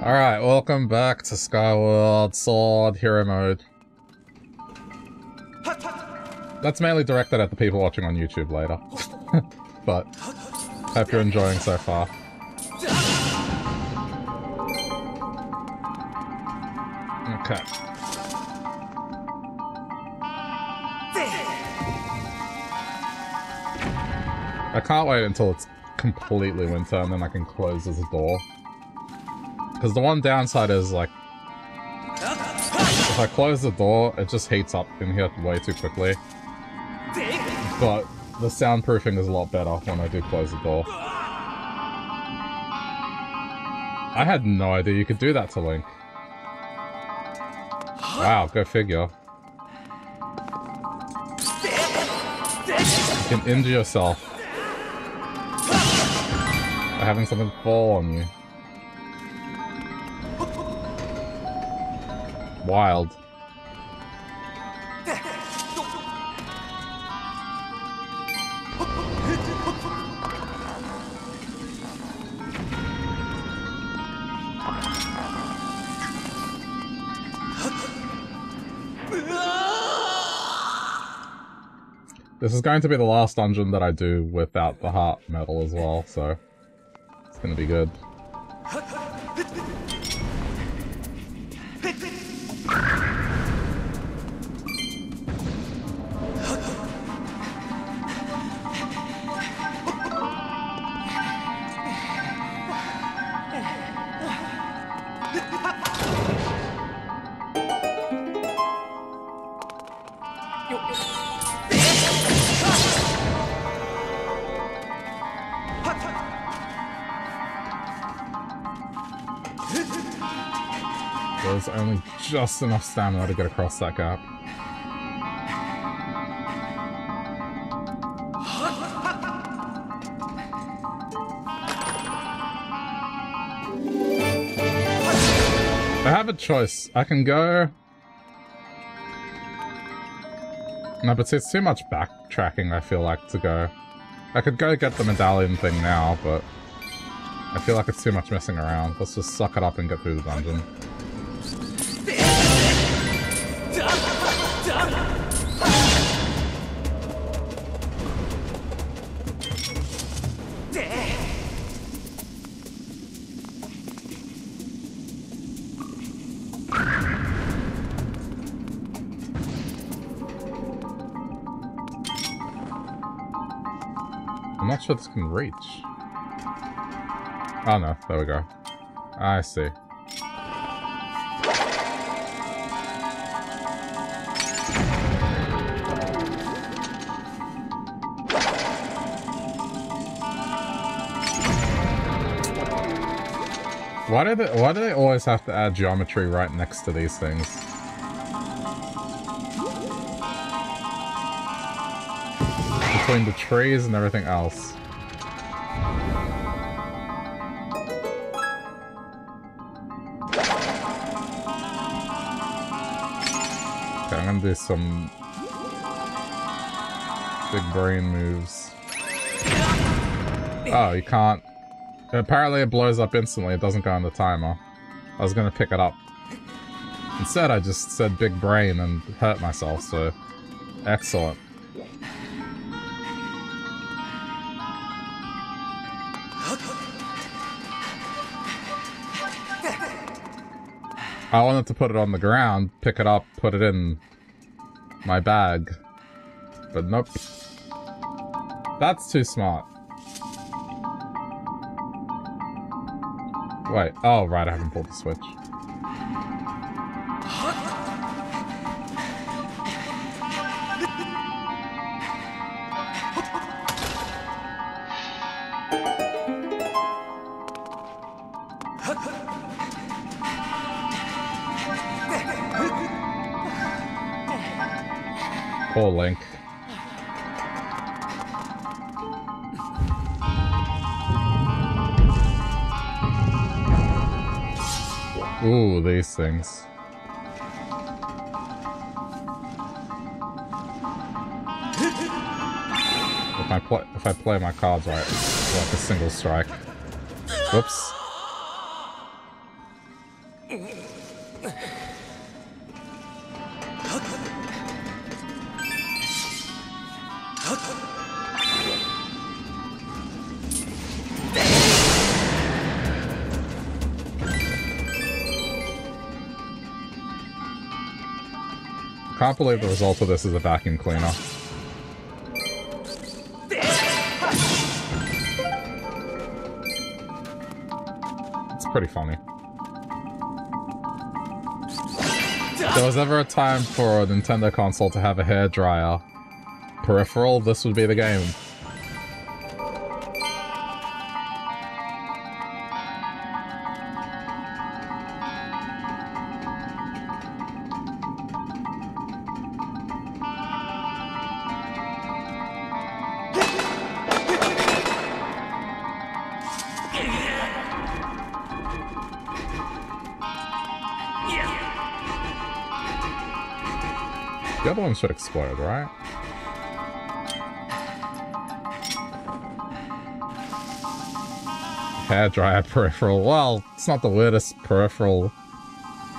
Alright, welcome back to Skyward Sword Hero Mode. That's mainly directed at the people watching on YouTube later. But, hope you're enjoying so far. Okay. I can't wait until it's completely winter and then I can close this door. Because the one downside is, like, if I close the door, it just heats up in here way too quickly. But the soundproofing is a lot better when I do close the door. I had no idea you could do that to Link. Wow, go figure. You can injure yourself by having something fall on you. Wild. This is going to be the last dungeon that I do without the heart medal as well, so it's gonna be good. Just enough stamina to get across that gap. I have a choice. I can go... No, but see, it's too much backtracking, I feel like, to go. I could go get the medallion thing now, but I feel like it's too much messing around. Let's just suck it up and get through the dungeon. I'm not sure this can reach. Oh no, there we go. I see. Why do they always have to add geometry right next to these things? Between the trees and everything else. Okay, I'm gonna do some big brain moves. Oh, you can't. Apparently it blows up instantly, it doesn't go on the timer. I was gonna pick it up. Instead I just said big brain and hurt myself, so... Excellent. I wanted to put it on the ground, pick it up, put it in... my bag. But nope. That's too smart. Wait, oh right, I haven't pulled the switch. Poor Link. Ooh, these things. If I play my cards right, it's like a single strike. Whoops. I can't believe the result of this is a vacuum cleaner. It's pretty funny. If there was ever a time for a Nintendo console to have a hairdryer peripheral, this would be the game. Should explode, right? Hairdryer peripheral. Well, it's not the weirdest peripheral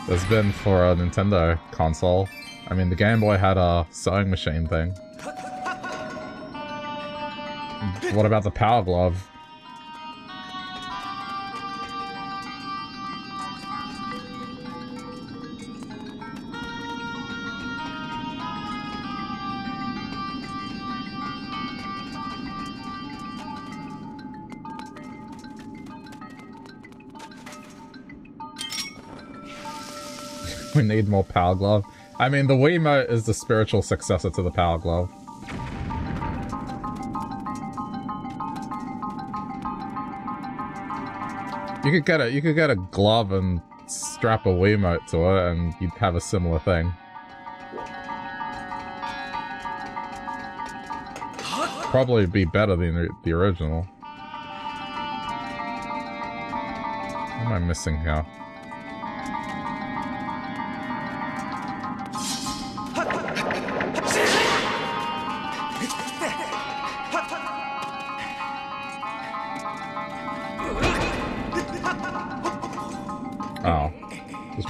there's been for a Nintendo console. I mean, the Game Boy had a sewing machine thing. What about the Power Glove? We need more Power Glove. I mean, the Wiimote is the spiritual successor to the Power Glove. You could get a glove and strap a Wiimote to it and you'd have a similar thing. Probably be better than the original. What am I missing here?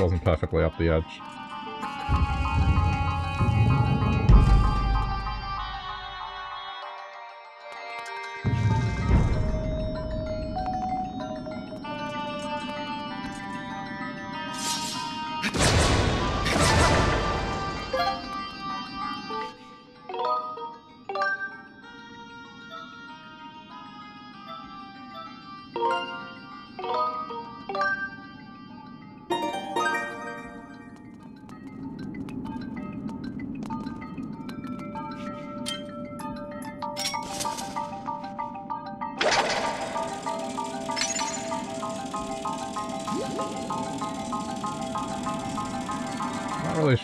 Wasn't perfectly up the edge.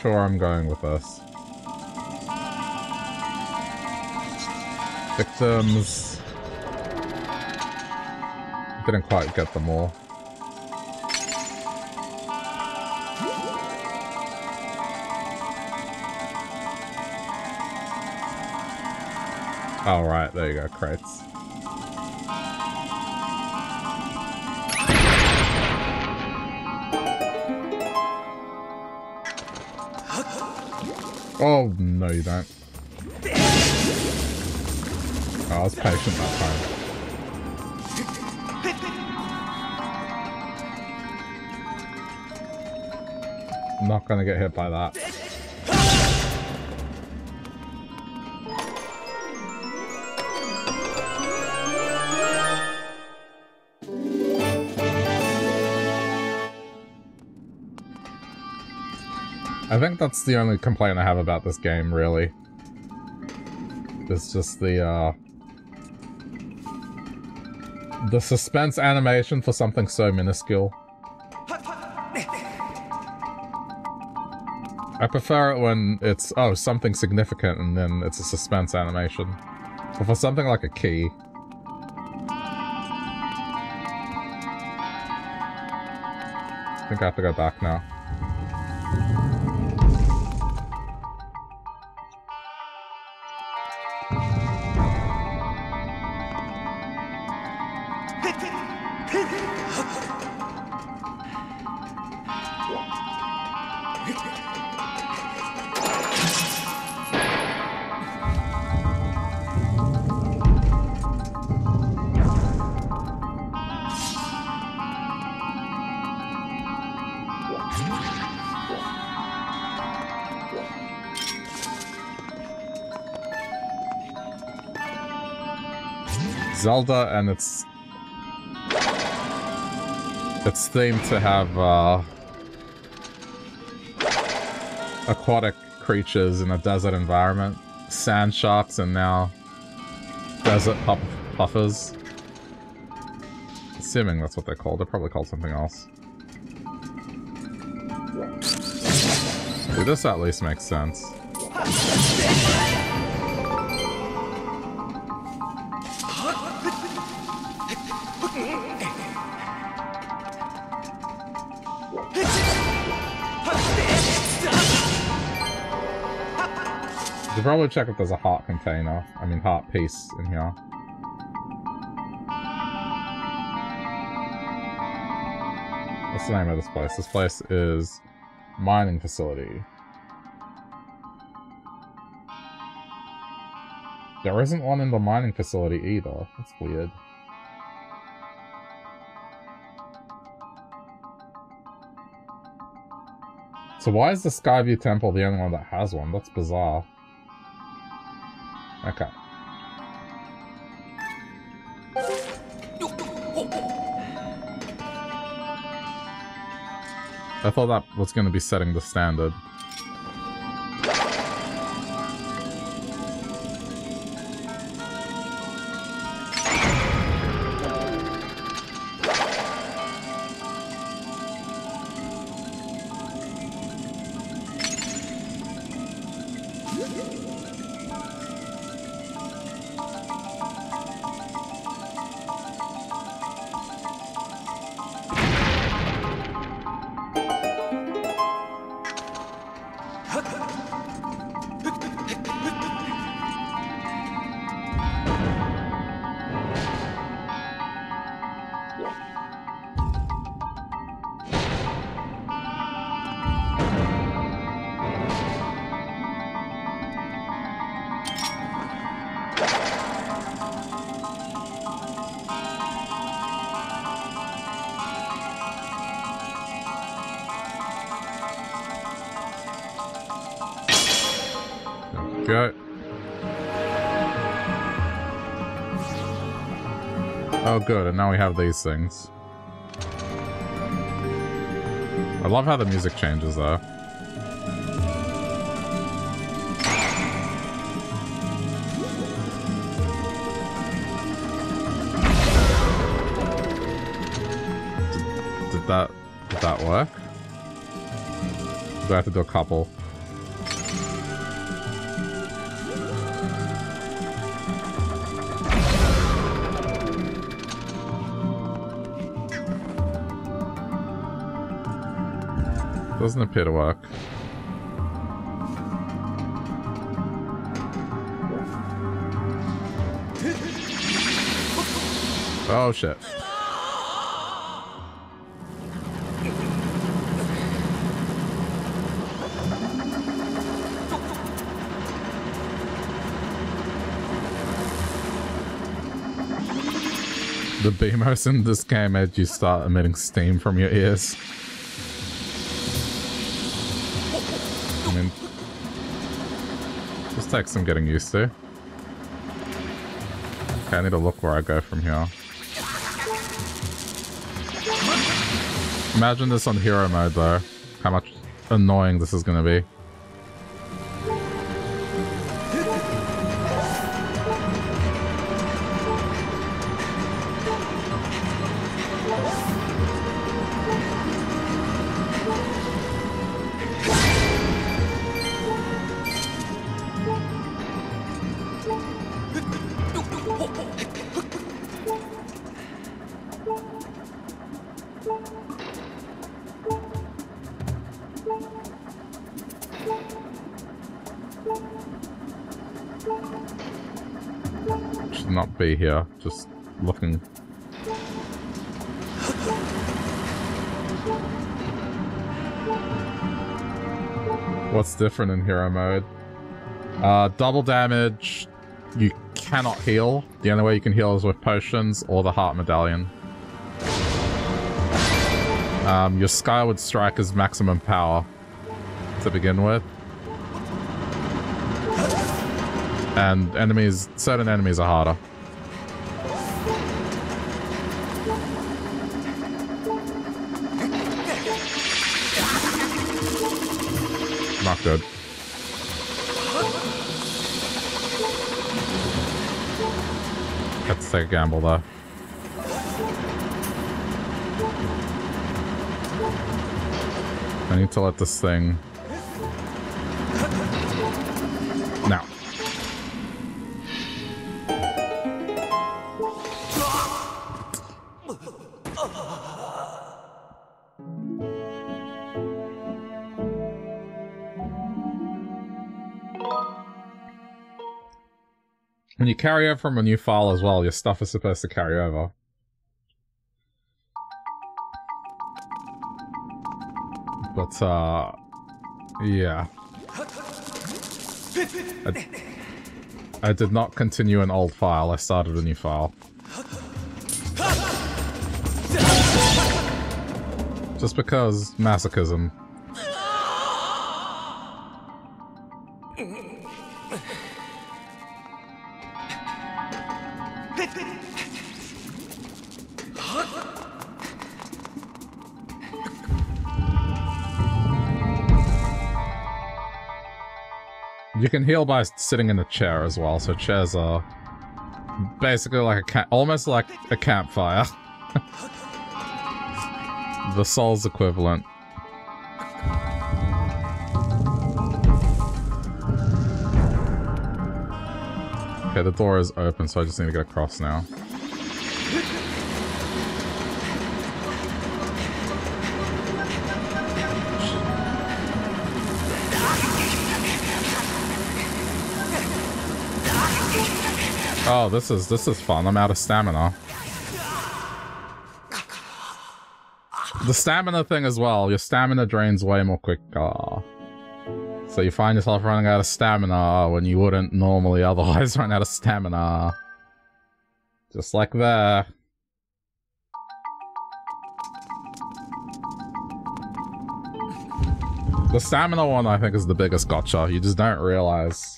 Sure, I'm going with this. Victims. Didn't quite get them all. All right, there you go, crates. Oh, no you don't. Oh, I was patient that time. I'm not gonna get hit by that. I think that's the only complaint I have about this game, really. It's just the suspense animation for something so minuscule. I prefer it when it's, oh, something significant and then it's a suspense animation. But for something like a key, I think I have to go back now. Zelda, and it's themed to have aquatic creatures in a desert environment, sand sharks, and now desert puffers. Assuming that's what they're called. They're probably called something else. Dude, this at least makes sense. Probably check if there's a heart container. I mean, heart piece in here. What's the name of this place? This place is Mining Facility. There isn't one in the mining facility either. That's weird. So why is the Skyview Temple the only one that has one? That's bizarre. Okay. I thought that was going to be setting the standard. Good, and now we have these things. I love how the music changes, though. Did that work? Do I have to do a couple? Doesn't appear to work. Oh shit. The BMOs in this game made you start emitting steam from your ears. Just takes some getting used to. Okay, I need to look where I go from here. Imagine this on hero mode though. How much annoying this is gonna be. Here, just looking. What's different in hero mode? Double damage. You cannot heal. The only way you can heal is with potions or the heart medallion. Your Skyward Strike is maximum power to begin with. And enemies, certain enemies are harder. Not good. Have to take a gamble though. I need to let this thing... Now. When you carry over from a new file as well, your stuff is supposed to carry over. But, yeah. I did not continue an old file, I started a new file. Just because masochism. You can heal by sitting in a chair as well, so chairs are basically like a almost like a campfire. The soul's equivalent. Okay, the door is open, so I just need to get across now. Oh, this is fun. I'm out of stamina. The stamina thing as well. Your stamina drains way more quicker. So you find yourself running out of stamina when you wouldn't normally otherwise run out of stamina. Just like there. The stamina one, I think, is the biggest gotcha. You just don't realize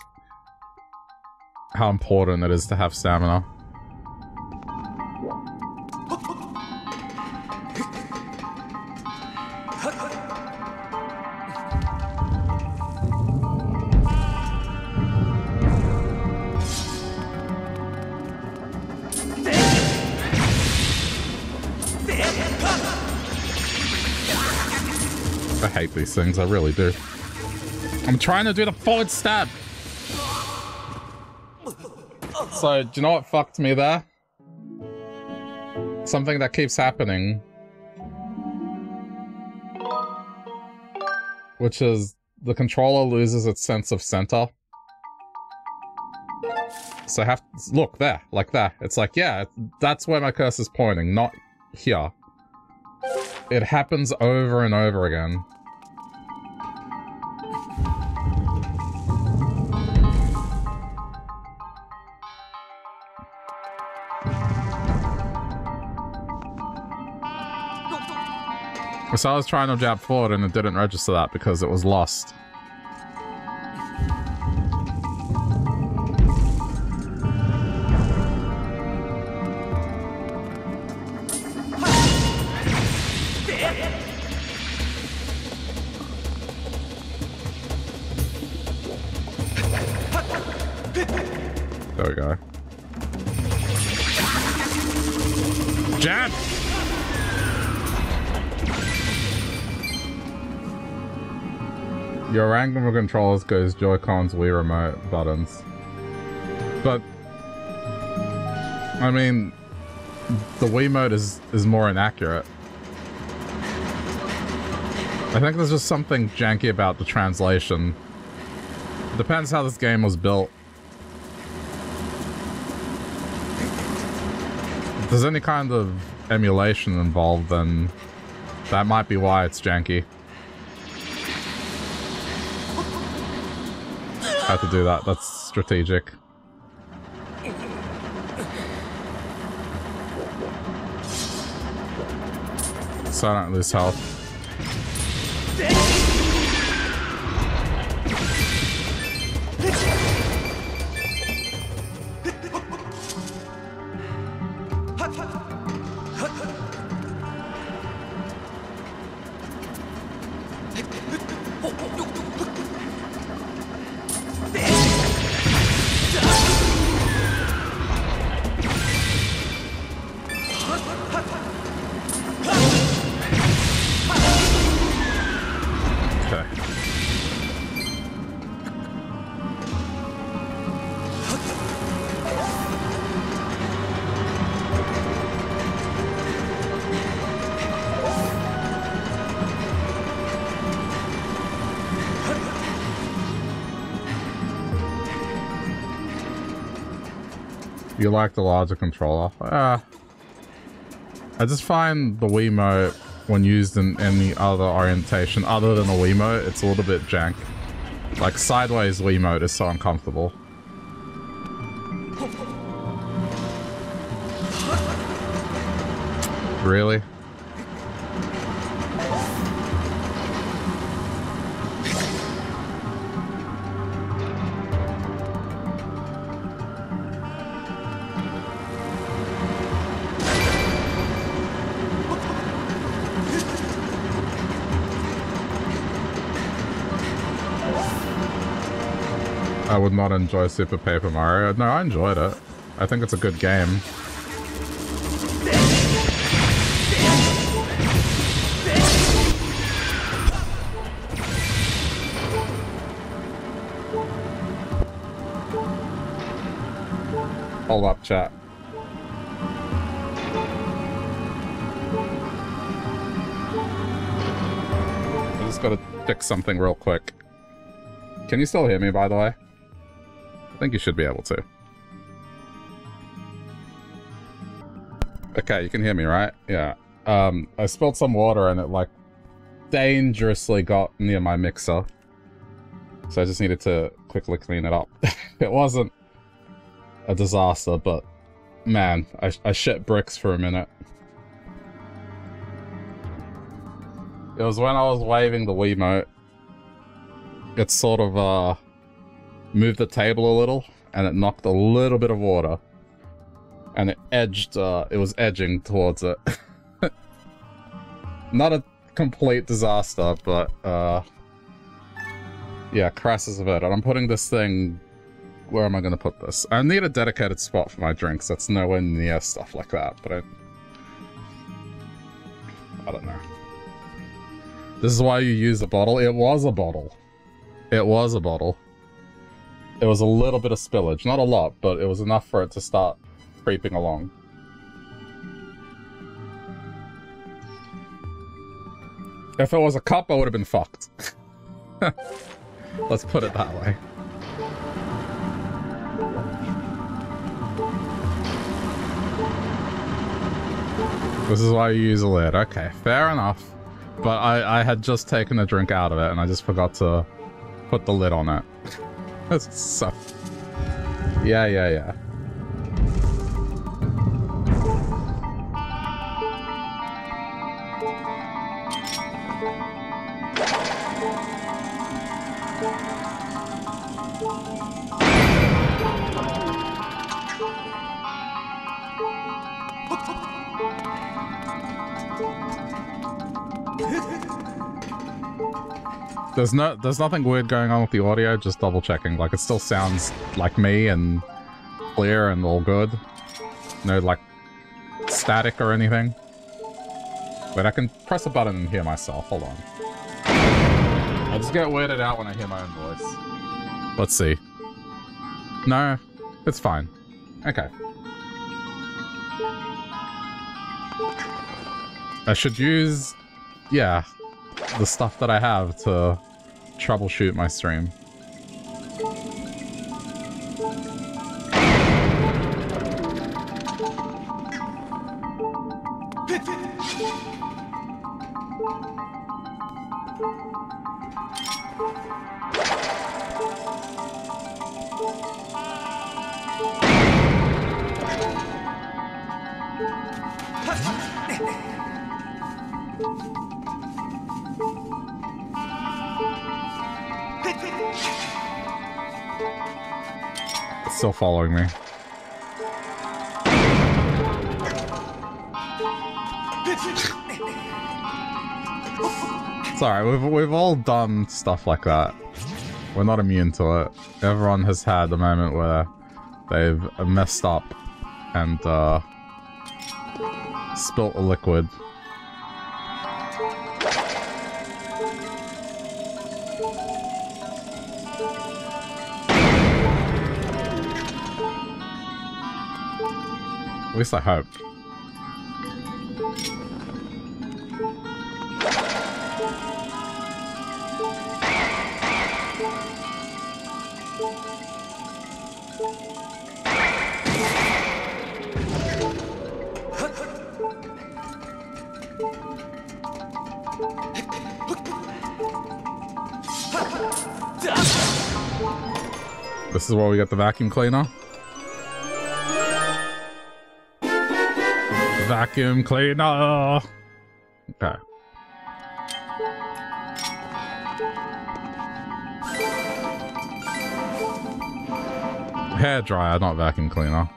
how important it is to have stamina. I hate these things, I really do. I'm trying to do the forward stab! So, do you know what fucked me there? Something that keeps happening. Which is, the controller loses its sense of center. So I have to, look, there, like that. It's like, yeah, that's where my cursor is pointing, not here. It happens over and over again. So I was trying to jab forward and it didn't register that because it was lost. There we go. Jab! Your random controllers goes Joy-Cons, Wii Remote buttons. But I mean the Wiimote is more inaccurate. I think there's just something janky about the translation. Depends how this game was built. If there's any kind of emulation involved, then that might be why it's janky. had to do that. That's strategic. So I don't lose health. You like the larger controller? I just find the Wiimote, when used in any other orientation other than a Wiimote, it's a little bit jank. Like, sideways Wiimote is so uncomfortable. Really? I would not enjoy Super Paper Mario. No, I enjoyed it. I think it's a good game. Hold up, chat. I just gotta fix something real quick. Can you still hear me, by the way? I think you should be able to. Okay, you can hear me, right? Yeah. I spilled some water and it, like, dangerously got near my mixer. So I just needed to quickly clean it up. It wasn't a disaster, but, man, I shit bricks for a minute. It was when I was waving the Wiimote. It's sort of, moved the table a little, and it knocked a little bit of water. And it edged, it was edging towards it. Not a complete disaster, but, yeah, crisis averted. And I'm putting this thing... Where am I gonna put this? I need a dedicated spot for my drinks. That's nowhere near stuff like that, but I don't know. This is why you use a bottle. It was a bottle. It was a bottle. It was a little bit of spillage. Not a lot, but it was enough for it to start creeping along. If it was a cup, I would have been fucked. Let's put it that way. This is why you use a lid. Okay, fair enough. But I had just taken a drink out of it, and I just forgot to put the lid on it. That sucks. Yeah. There's nothing weird going on with the audio, just double checking. Like, it still sounds like me and clear and all good. No, like, static or anything. But I can press a button and hear myself. Hold on. I just get weirded out when I hear my own voice. Let's see. No, it's fine. Okay. I should use... yeah, the stuff that I have to... troubleshoot my stream. still following me. It's alright, we've all done stuff like that. We're not immune to it. Everyone has had a moment where they've messed up and spilt a liquid. At least I hope. This is where we got the vacuum cleaner. Vacuum cleaner! Okay. Hair dryer, not vacuum cleaner.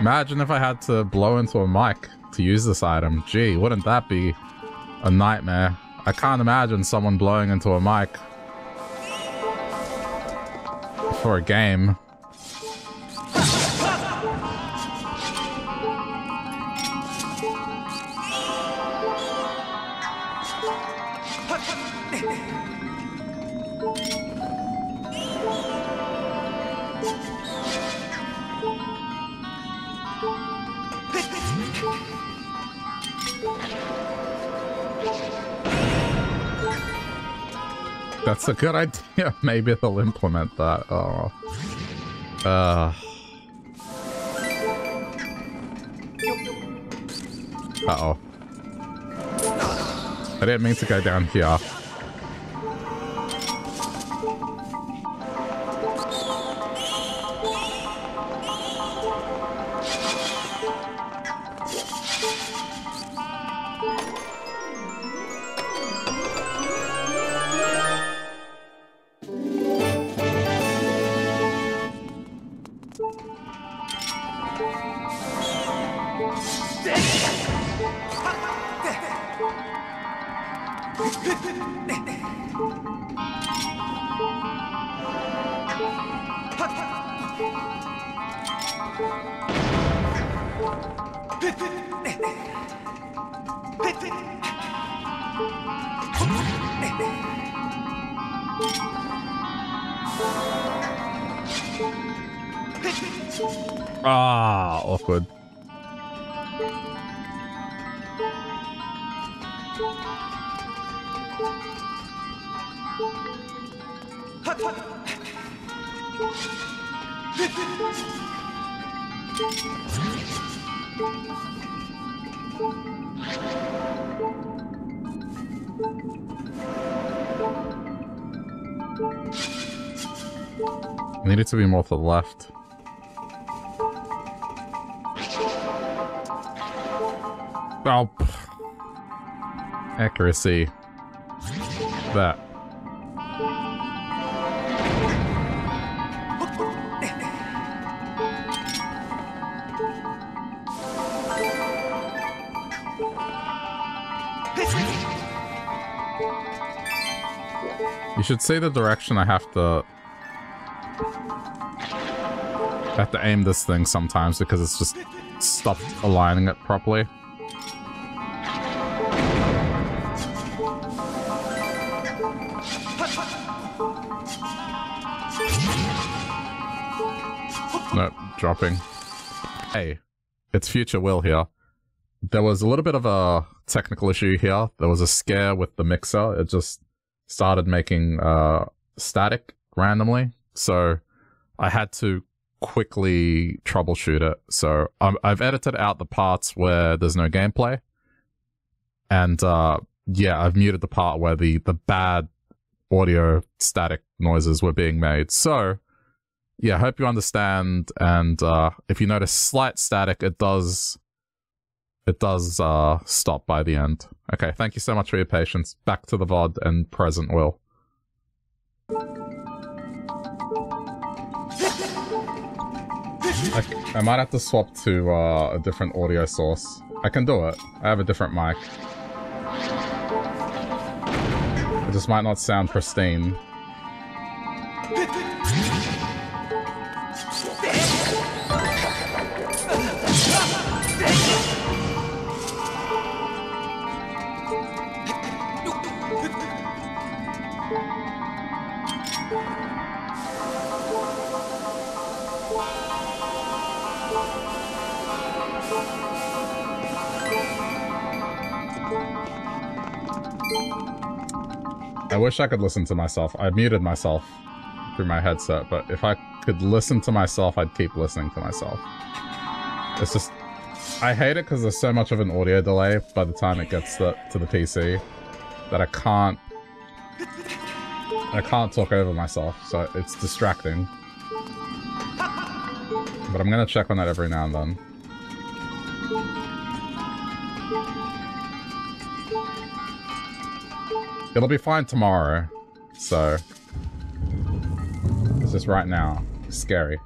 Imagine if I had to blow into a mic to use this item. Gee, wouldn't that be a nightmare? I can't imagine someone blowing into a mic for a game. That's a good idea. Maybe they'll implement that. Oh. Uh-oh. I didn't mean to go down here. Ah, awkward. Needed to be more to the left. Oh. Accuracy. That. You should see the direction I have to... aim this thing sometimes because it's just stopped aligning it properly. Nope, dropping. Hey, it's Future Will here. There was a little bit of a technical issue here. There was a scare with the mixer. It just started making static randomly. So I had to quickly troubleshoot it. So I've edited out the parts where there's no gameplay. And yeah, I've muted the part where the bad audio static noises were being made. So yeah, I hope you understand. And if you notice slight static, it does stop by the end. Okay, thank you so much for your patience. Back to the VOD and present, Will. I might have to swap to a different audio source. I can do it. I have a different mic. It just might not sound pristine. I wish I could listen to myself. I muted myself through my headset, but if I could listen to myself, I'd keep listening to myself. It's just... I hate it because there's so much of an audio delay by the time it gets to the PC that I can't talk over myself, so it's distracting. But I'm gonna check on that every now and then. It'll be fine tomorrow, so it's just right now. It's scary.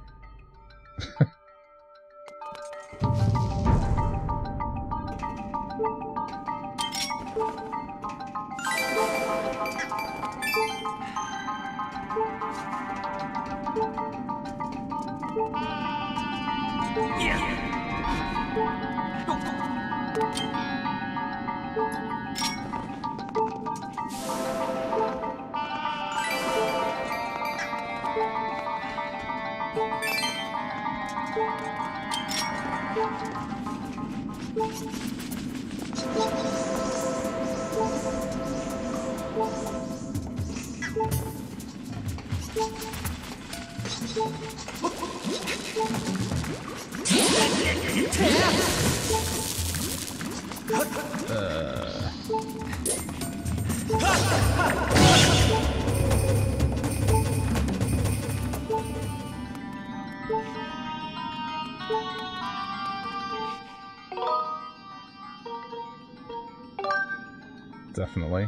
Definitely.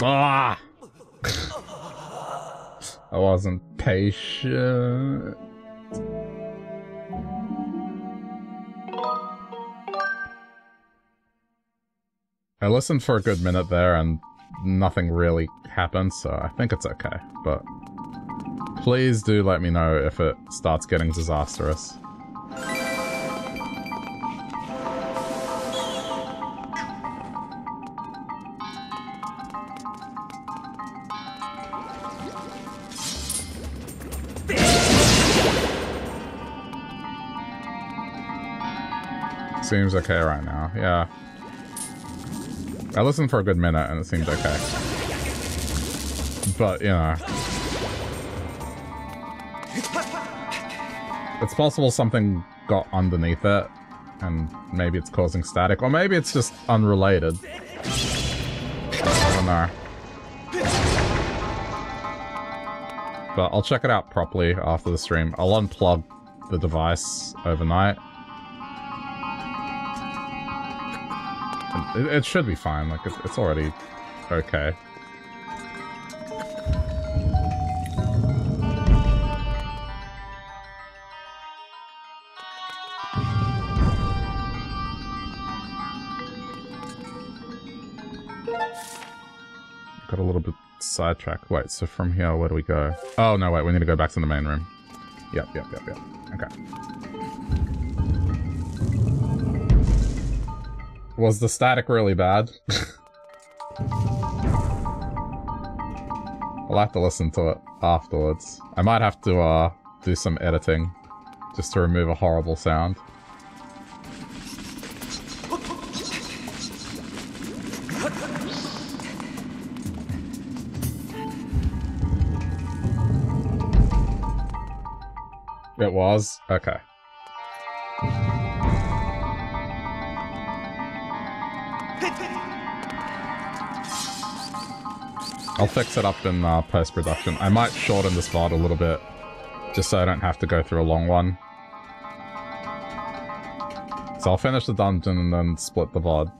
Ah! I wasn't patient. I listened for a good minute there and nothing really happened, so I think it's okay, but please do let me know if it starts getting disastrous. Seems okay right now, yeah. I listened for a good minute and it seemed okay. But, you know. It's possible something got underneath it and maybe it's causing static, or maybe it's just unrelated. I don't know. But I'll check it out properly after the stream. I'll unplug the device overnight. It should be fine, like, it's already okay. Got a little bit sidetracked. Wait, so from here, where do we go? Oh, no, wait, we need to go back to the main room. Yep. Okay. Was the static really bad? I'll have to listen to it afterwards. I might have to do some editing just to remove a horrible sound. It was? Okay. I'll fix it up in post-production. I might shorten this VOD a little bit, just so I don't have to go through a long one. So I'll finish the dungeon and then split the VOD.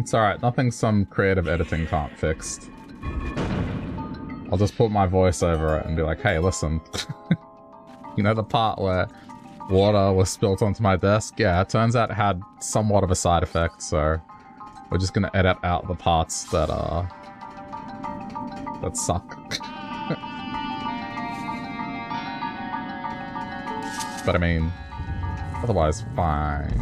It's alright, nothing some creative editing can't fix. I'll just put my voice over it and be like, hey, listen. You know the part where water was spilt onto my desk? Yeah, it turns out it had somewhat of a side effect, so we're just gonna edit out the parts that, that suck. But I mean, otherwise, fine.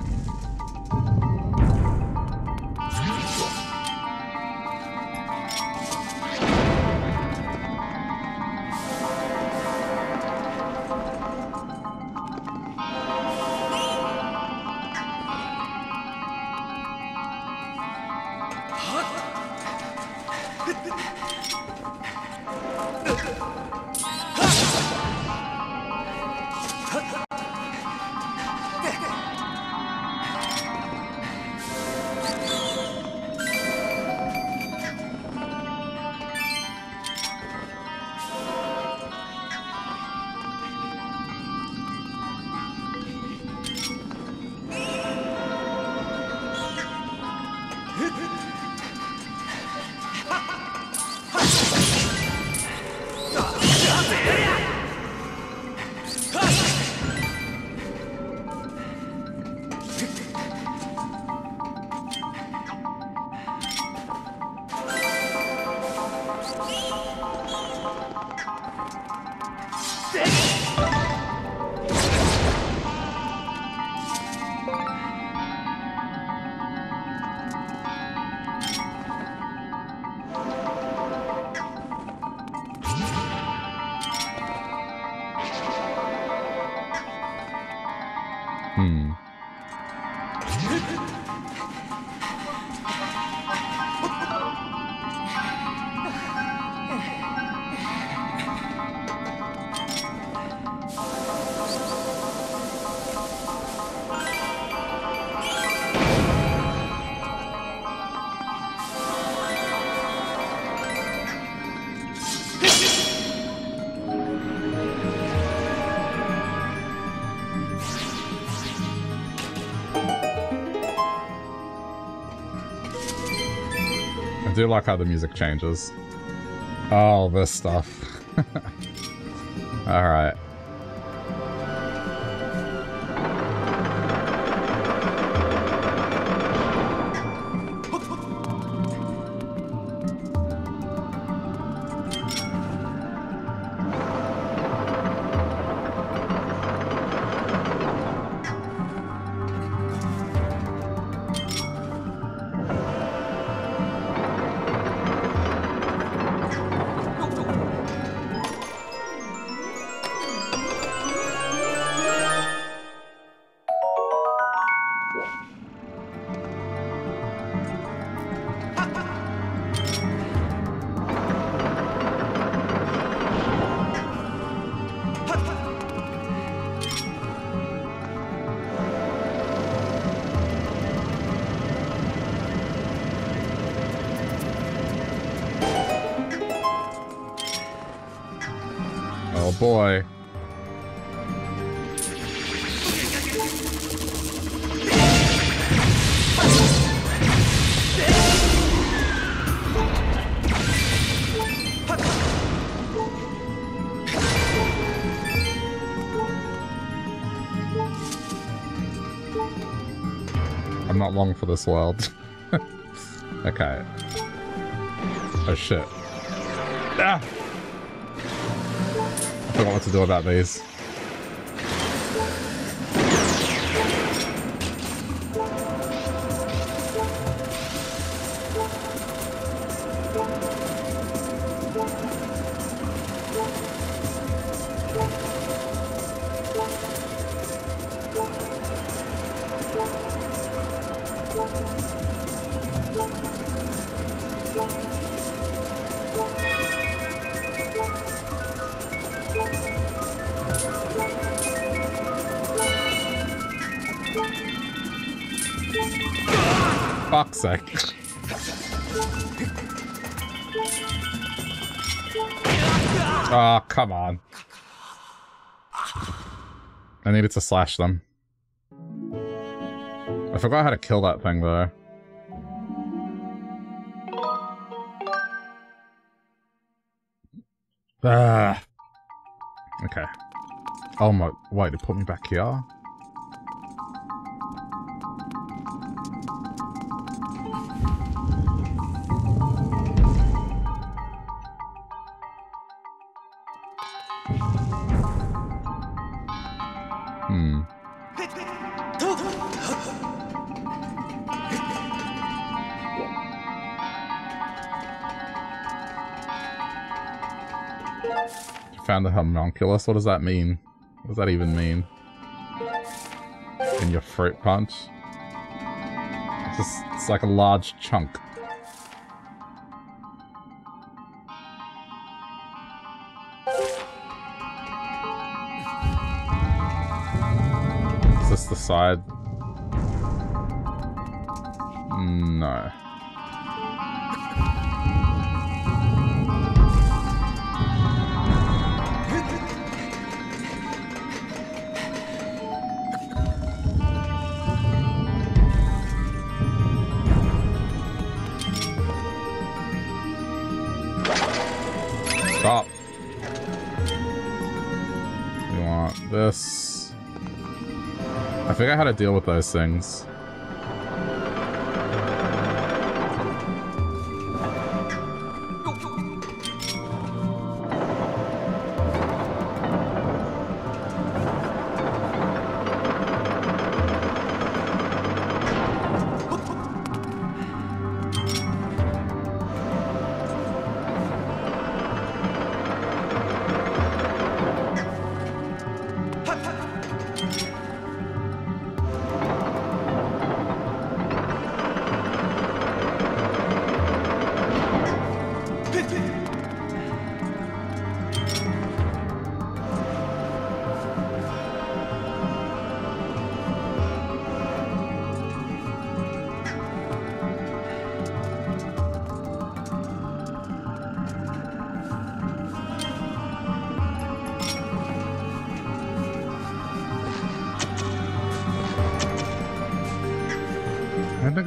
I do like how the music changes. Oh, this stuff. Alright. Boy. I'm not long for this world. Okay. Oh shit. Ah! I don't know what to do about these. Fuck's sake. Ah, oh, come on. I needed to slash them. I forgot how to kill that thing, though. Ah. Okay. Oh my... Wait, they put me back here? The homunculus? What does that mean? What does that even mean? In your fruit punch? It's just, it's like a large chunk. Is this the side? No. Stop. We want this. I forgot how to deal with those things.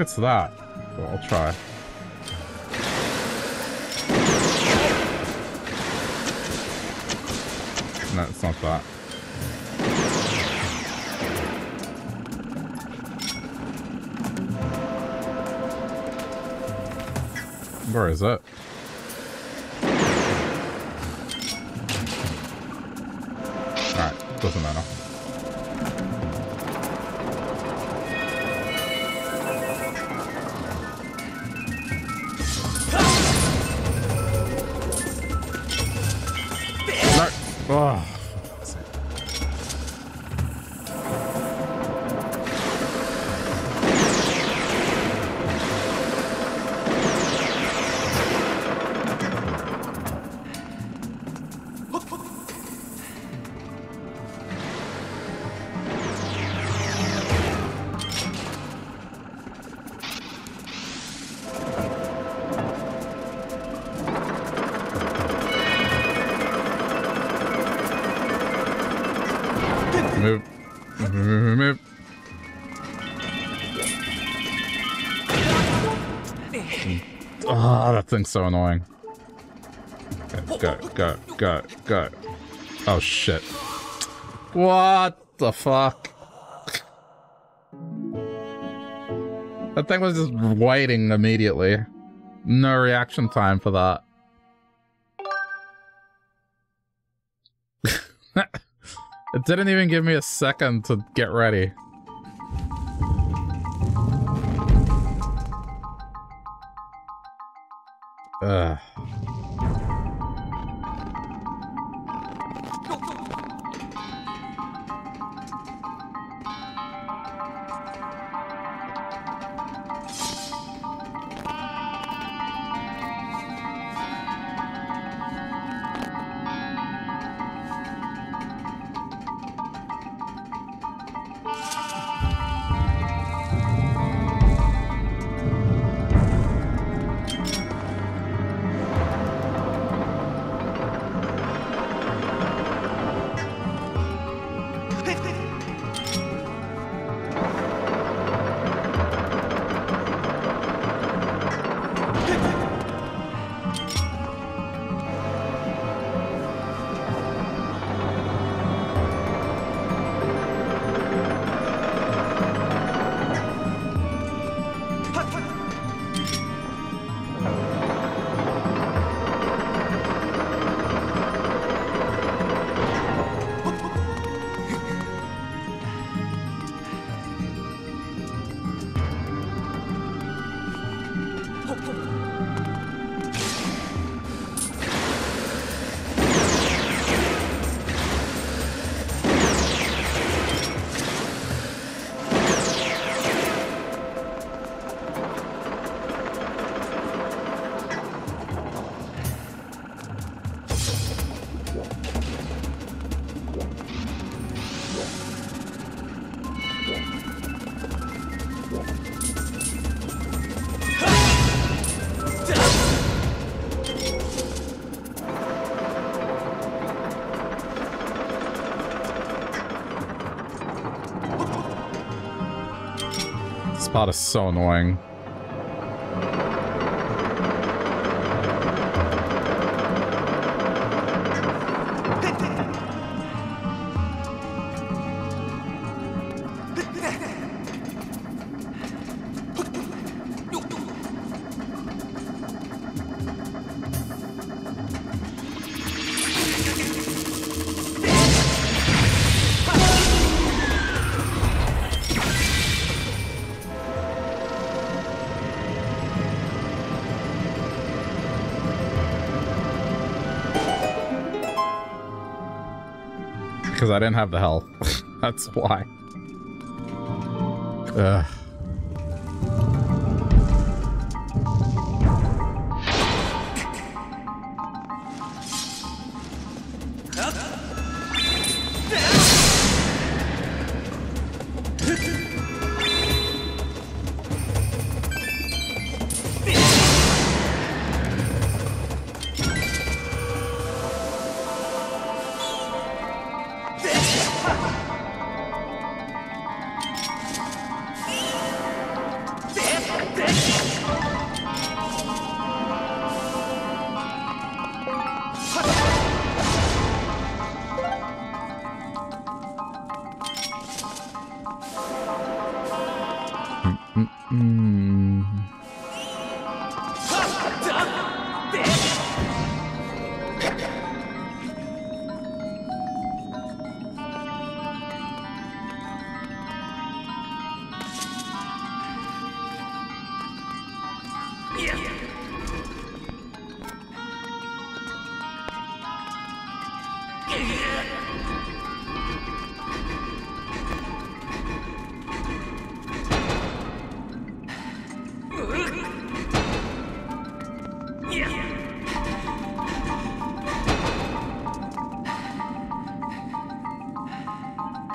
It's that, but I'll try. No, it's not that. Where is it? Alright, doesn't matter. Thing's so annoying. Okay, go. Oh shit. What the fuck? That thing was just waiting immediately. No reaction time for that. It didn't even give me a second to get ready. Ugh. spot is so annoying. Because I didn't have the health. That's why. Ugh.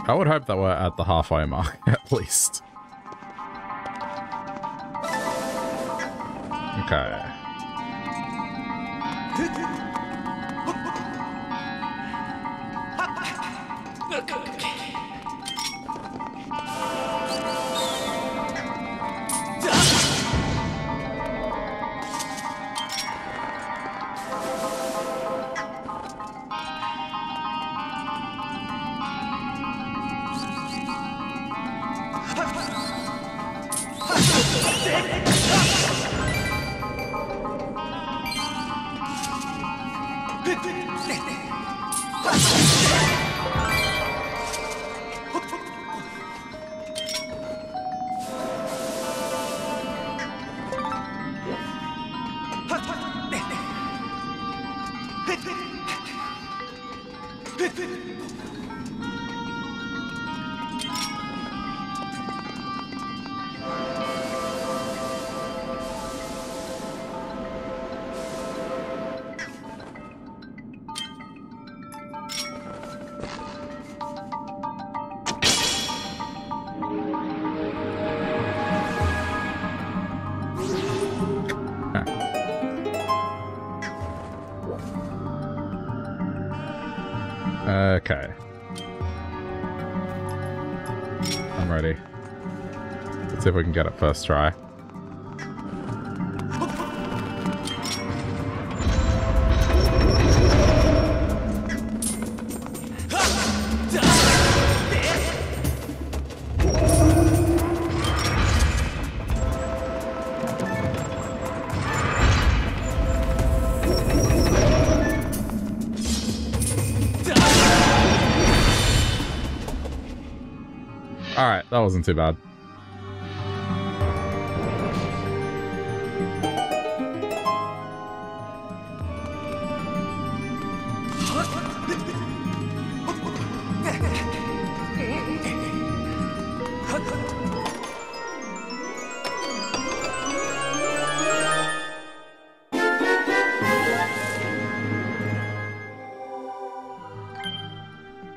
I would hope that we're at the halfway mark, at least. Okay. See if we can get it first try. All right, that wasn't too bad.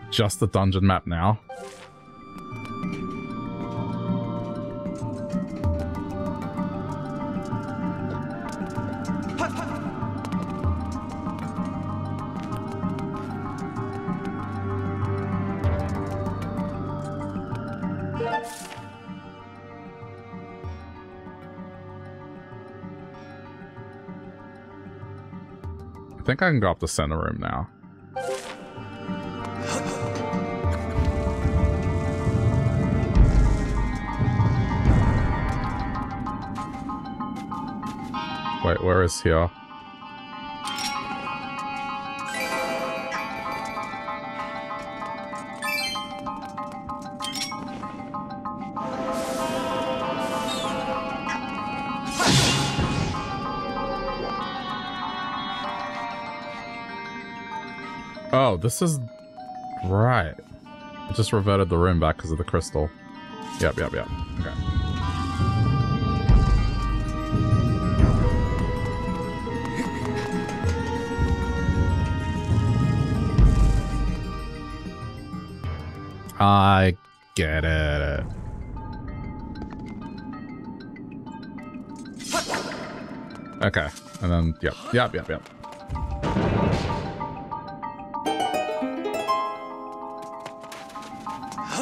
Just the dungeon map now. think I can go up the center room now. Wait, where is here? Oh, this is... right. I just reverted the room back because of the crystal. Yep, yep, yep. Okay. I get it. Okay. And then, yep, yep, yep, yep.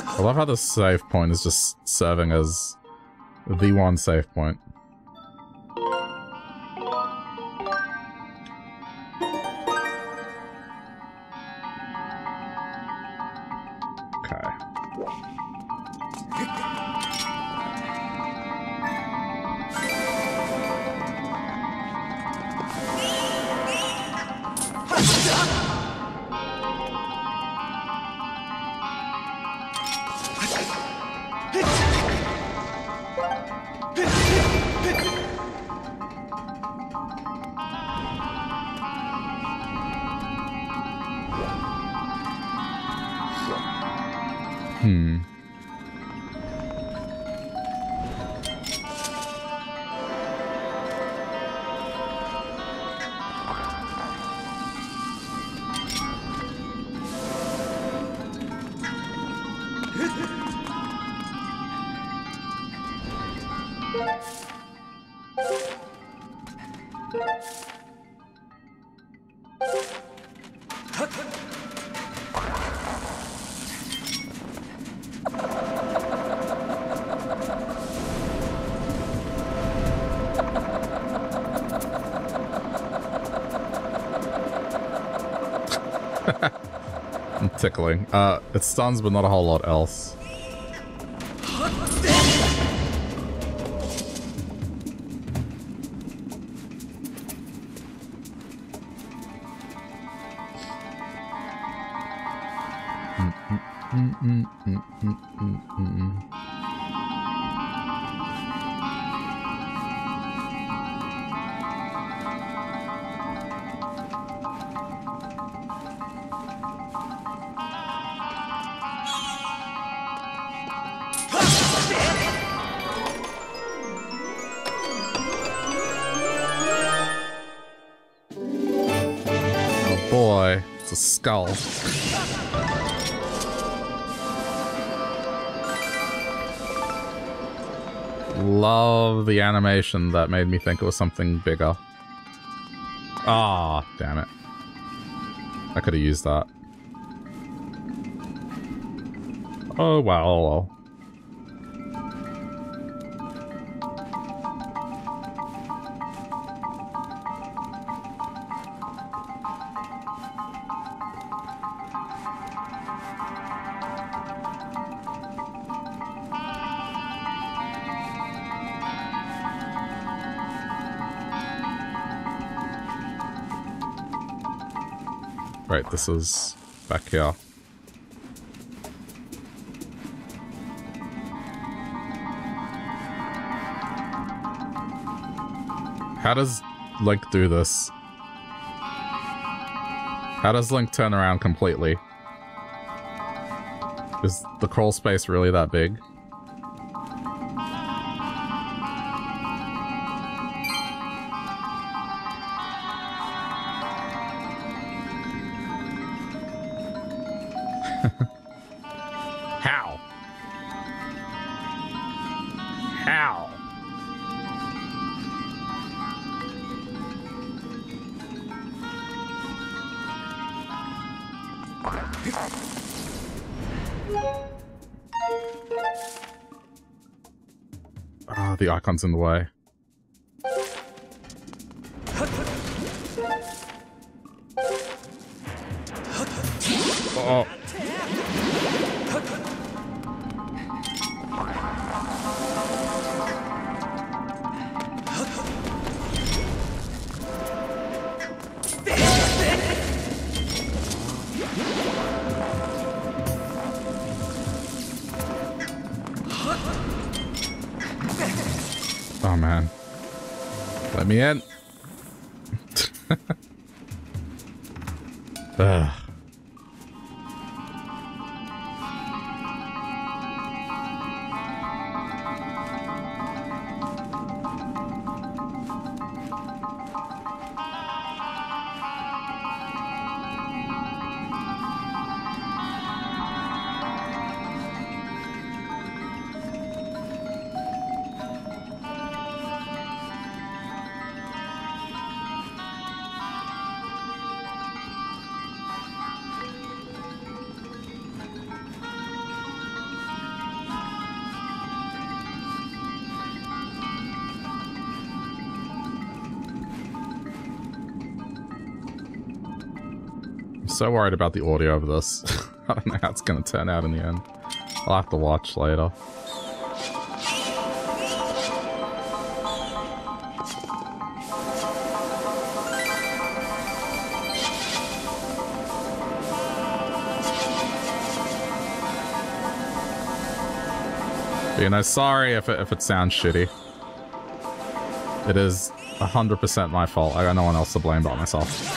I love how the save point is just serving as the one save point. Okay. Tickling. It stuns, but not a whole lot else. Love the animation that made me think it was something bigger. Ah, damn it. I could have used that. Oh, wow. This is back here. How does Link do this? How does Link turn around completely? Is the crawl space really that big? The icon's in the way. Oh man. Let me in. Ugh. So worried about the audio of this. I don't know how it's gonna turn out in the end. I'll have to watch later. But, you know, sorry if it sounds shitty. It is 100% my fault. I got no one else to blame but myself.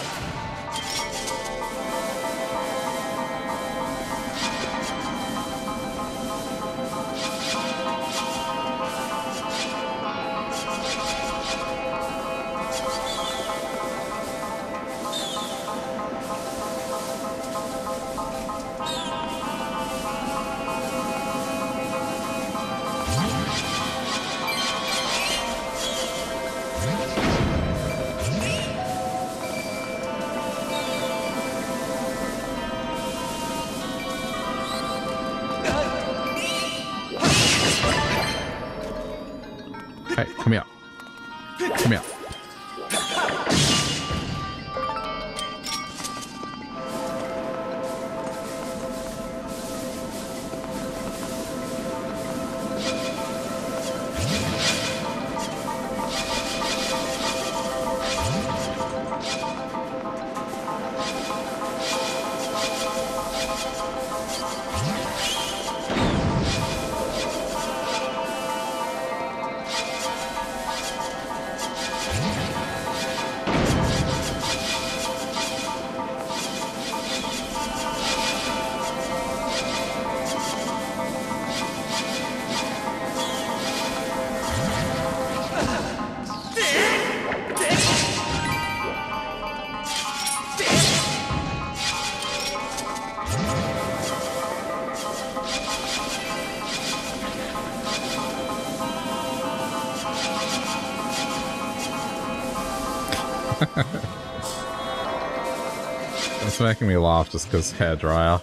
It's making me laugh just because hairdryer.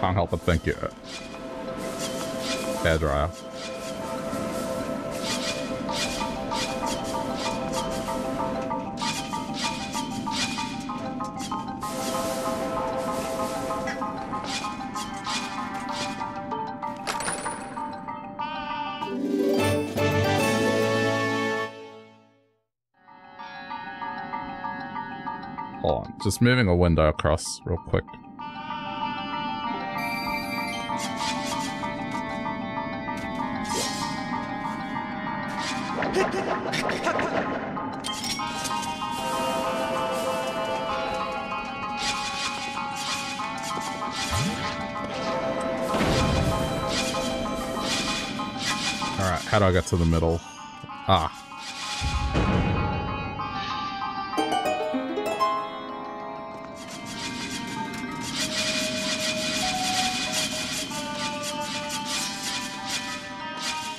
Can't help but think you. Hairdryer. Just moving a window across real quick. Alright, how do I get to the middle? Ah.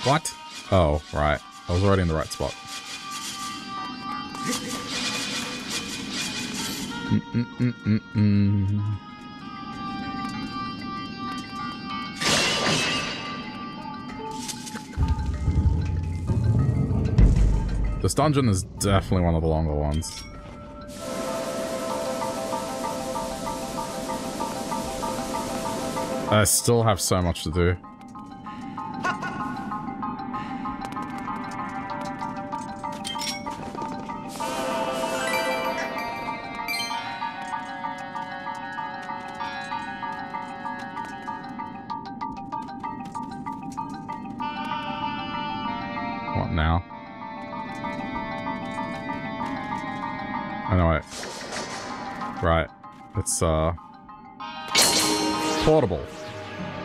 What? Oh, right. I was already in the right spot. This dungeon is definitely one of the longer ones. I still have so much to do. Portable.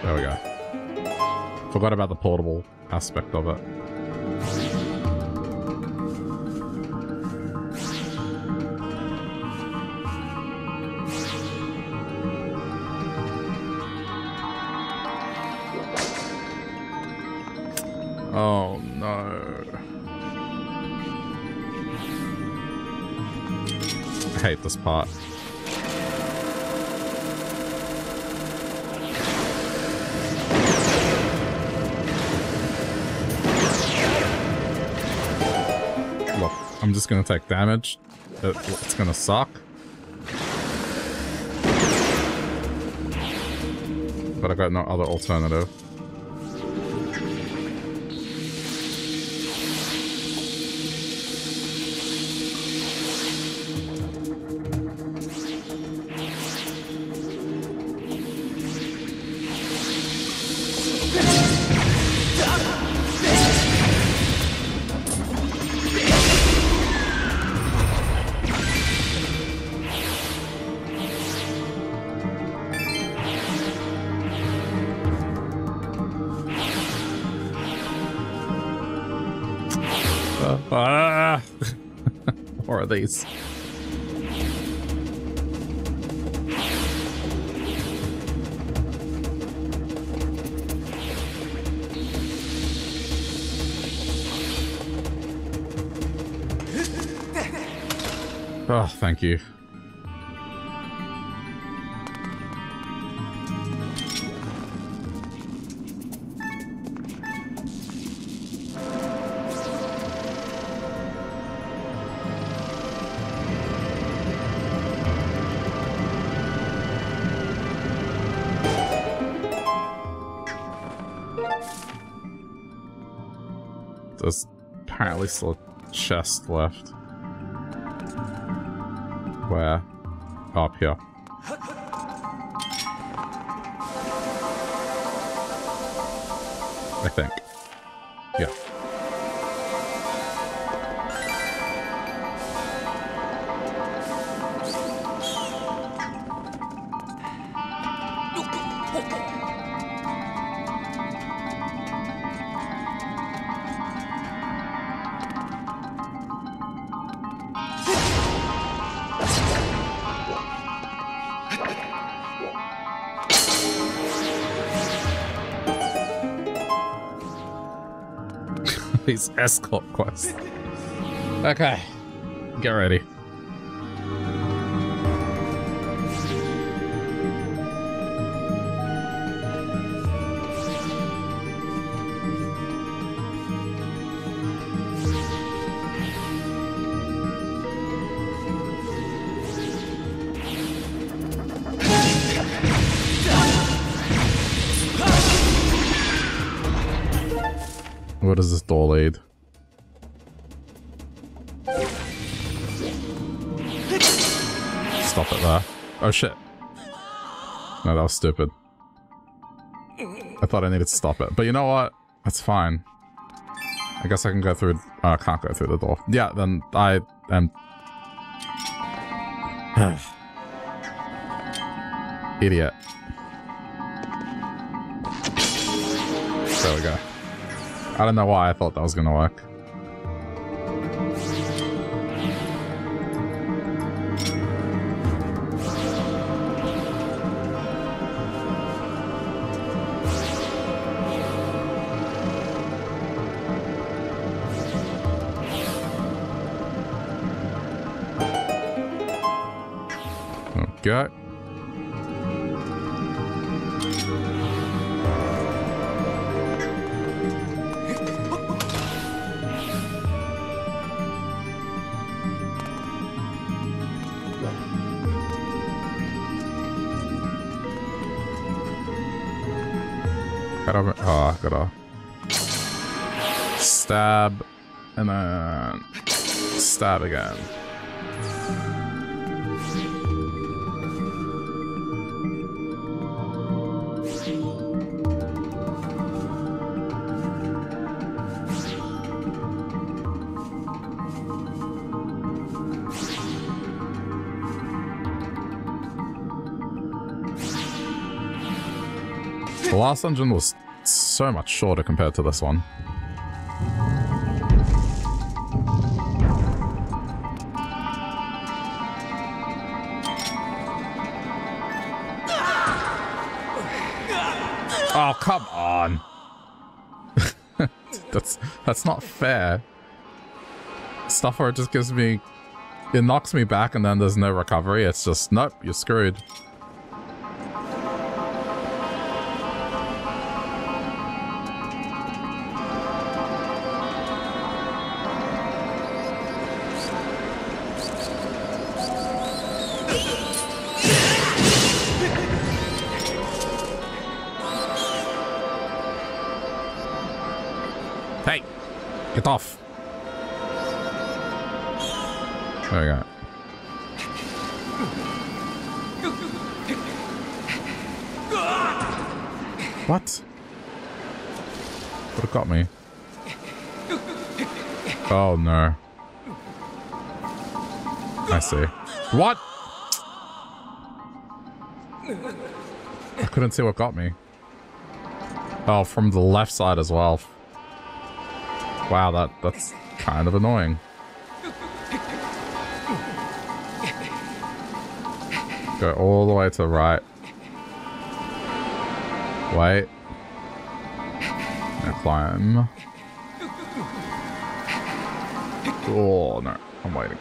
There we go. Forgot about the portable aspect of it. Oh no. I hate this part. I'm just gonna take damage. It's gonna suck. But I got no other alternative. These. Oh, thank you. There's still a chest left. Where? Oh, up here. I think. Yeah. These escort quests. Okay, get ready. Where does this door lead? Stop it there. Oh shit. No, that was stupid. I thought I needed to stop it. But you know what? That's fine. I guess I can go through... I can't go through the door. Yeah, then I am... Idiot. There we go. I don't know why I thought that was gonna work. Okay. Cut open. Oh, good off. Stab. And then stab again. The last dungeon was so much shorter compared to this one. Oh, come on. That's not fair. Stuff where it just gives me... It knocks me back and then there's no recovery. It's just, nope, you're screwed. Get off. There we go. What? Would have got me. Oh no. I see. What? I couldn't see what got me. Oh, from the left side as well. Wow, that's kind of annoying. Go all the way to the right. Wait. Now climb. Oh, no. I'm waiting.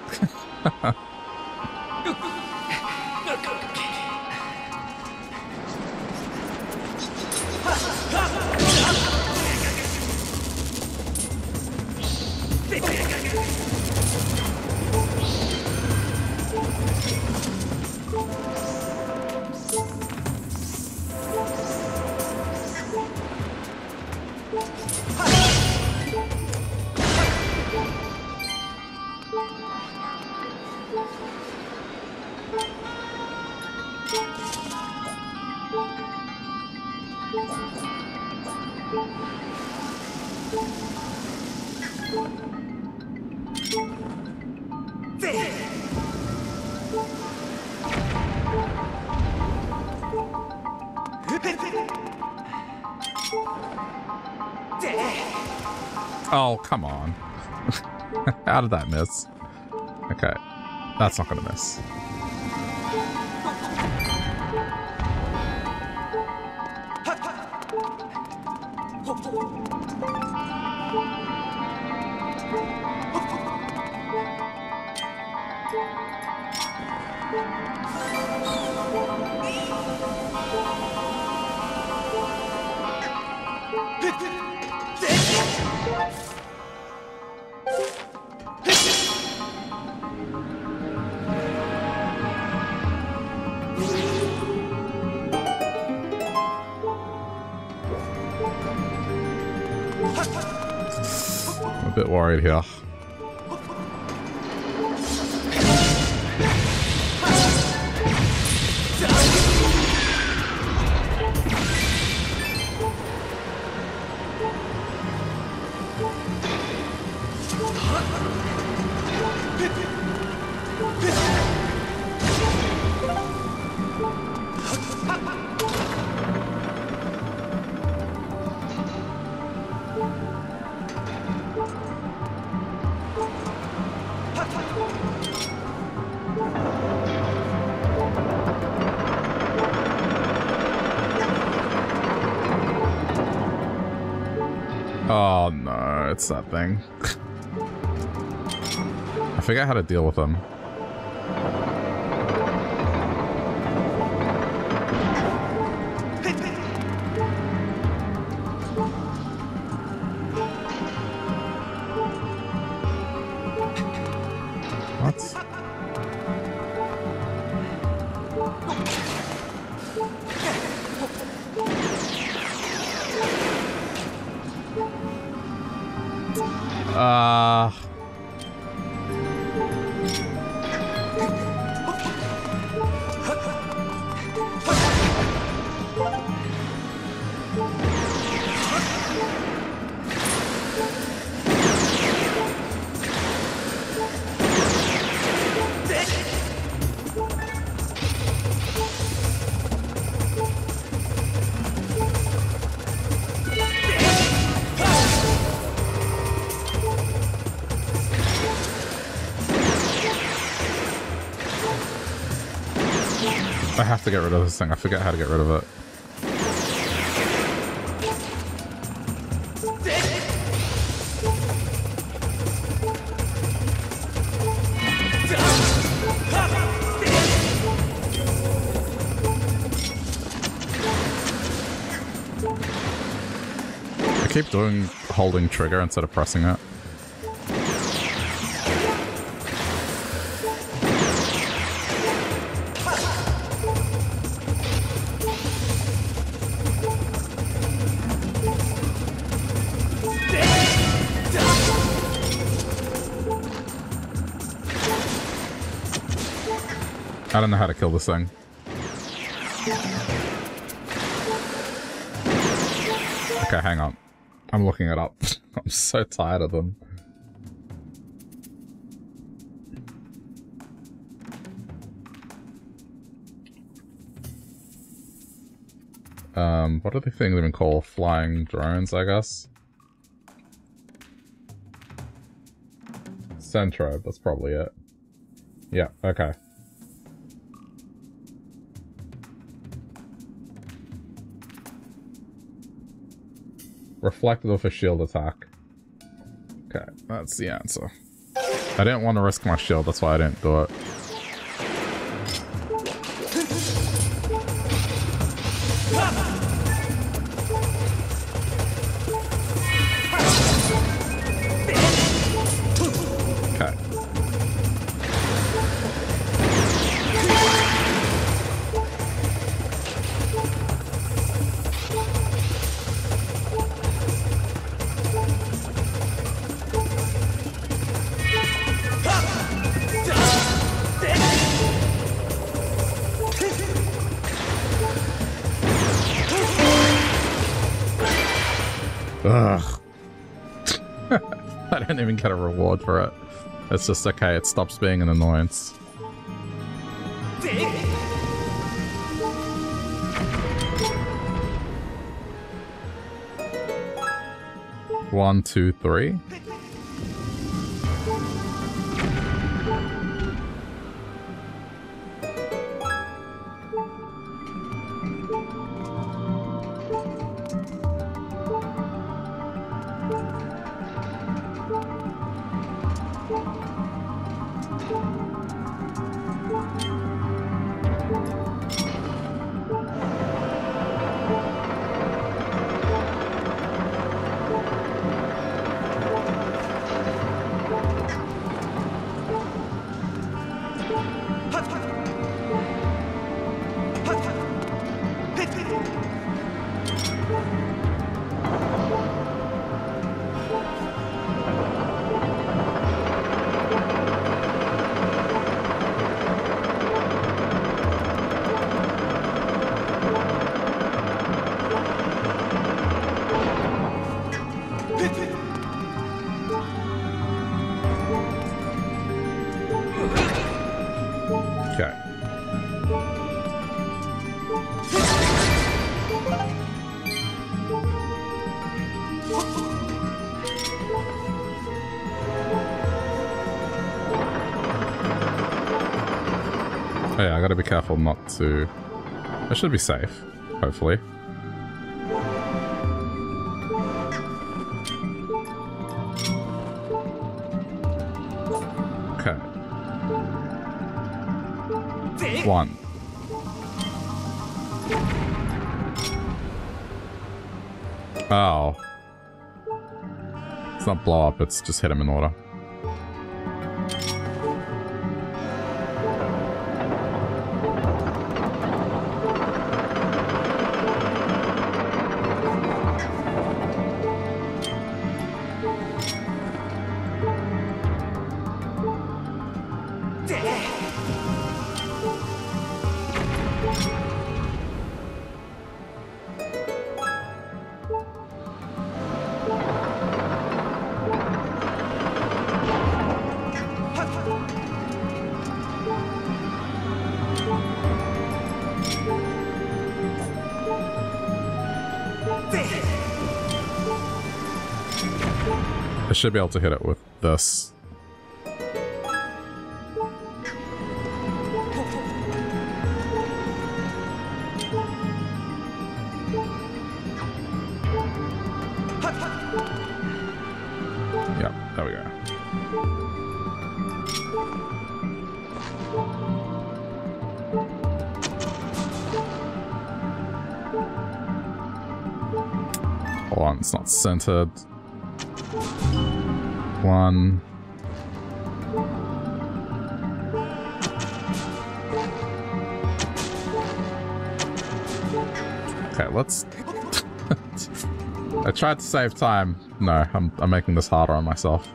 Oh, come on. How did that miss? Okay. That's not gonna miss. I'm a bit worried here. That thing. I forget how to deal with them. What? I have to get rid of this thing. I forget how to get rid of it. I keep doing holding trigger instead of pressing it. I don't know how to kill this thing. Okay, hang on. I'm looking it up. I'm so tired of them. What are the things even called? Flying drones, I guess? Centro, that's probably it. Yeah, okay. Reflected off a shield attack. Okay, that's the answer. I didn't want to risk my shield, that's why I didn't do it. Get a reward for it. It's just okay, it stops being an annoyance. One, two, three. Gotta be careful not to... I should be safe, hopefully. Okay. One. Oh. It's not blow up, it's just hit him in order. I should be able to hit it with this. It's not centered. One. Okay, let's... I tried to save time. No, I'm making this harder on myself.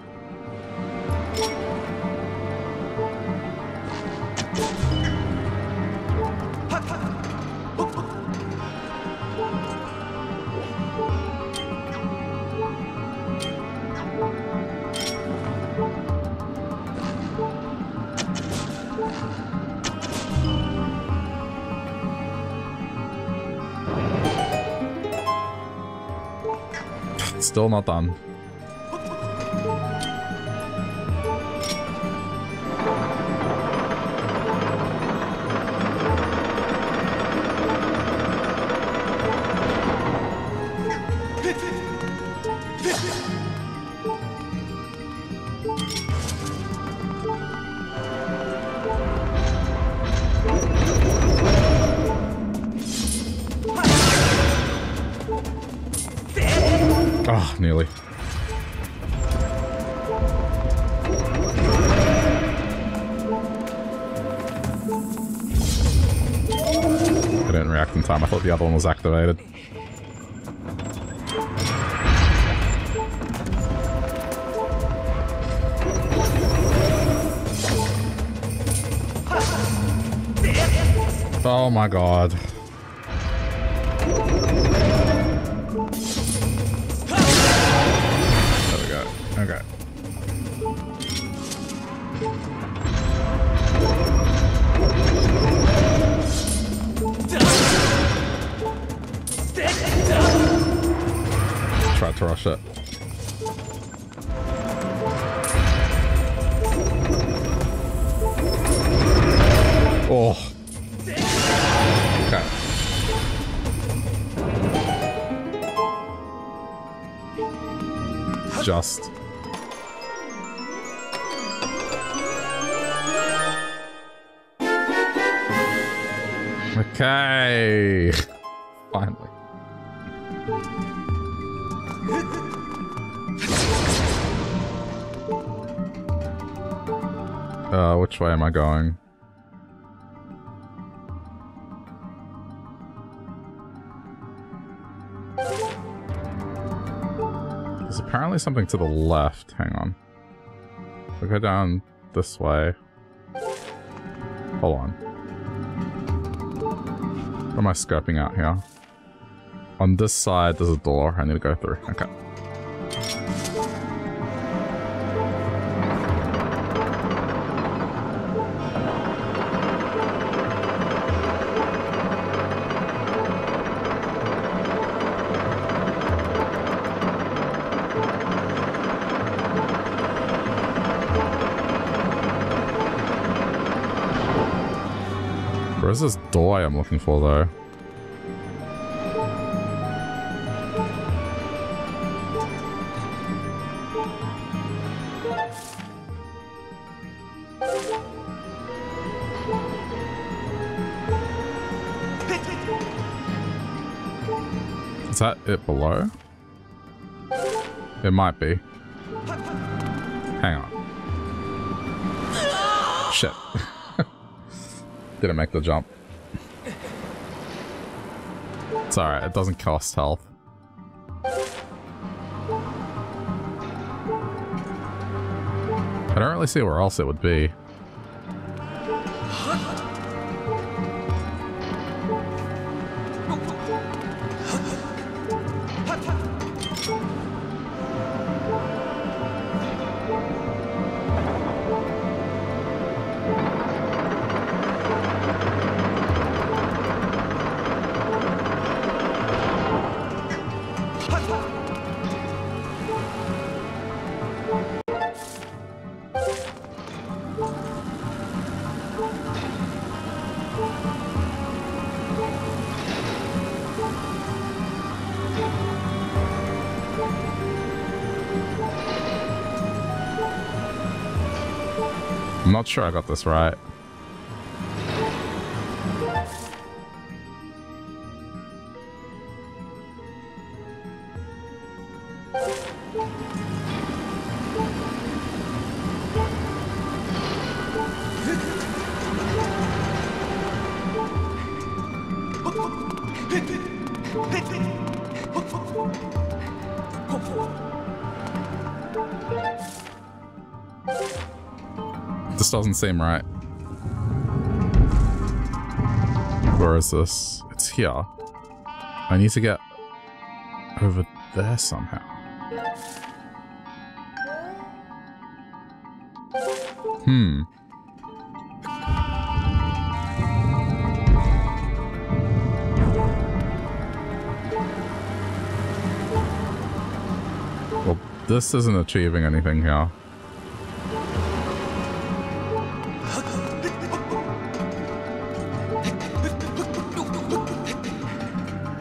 Still not done. The other one was activated. Oh my god. Rush it. Oh. Okay. Just. Okay. Finally. Which way am I going? There's apparently something to the left. Hang on. If I go down this way. Hold on. What am I scoping out here? On this side, there's a door I need to go through. Okay. Where's this door I'm looking for, though? Is that it below? It might be. Hang on. Shit. Didn't make the jump. It's alright, it doesn't cost health. I don't really see where else it would be. I'm not sure I got this right. Doesn't seem right. Where is this? It's here. I need to get over there somehow. Hmm. Well, this isn't achieving anything here.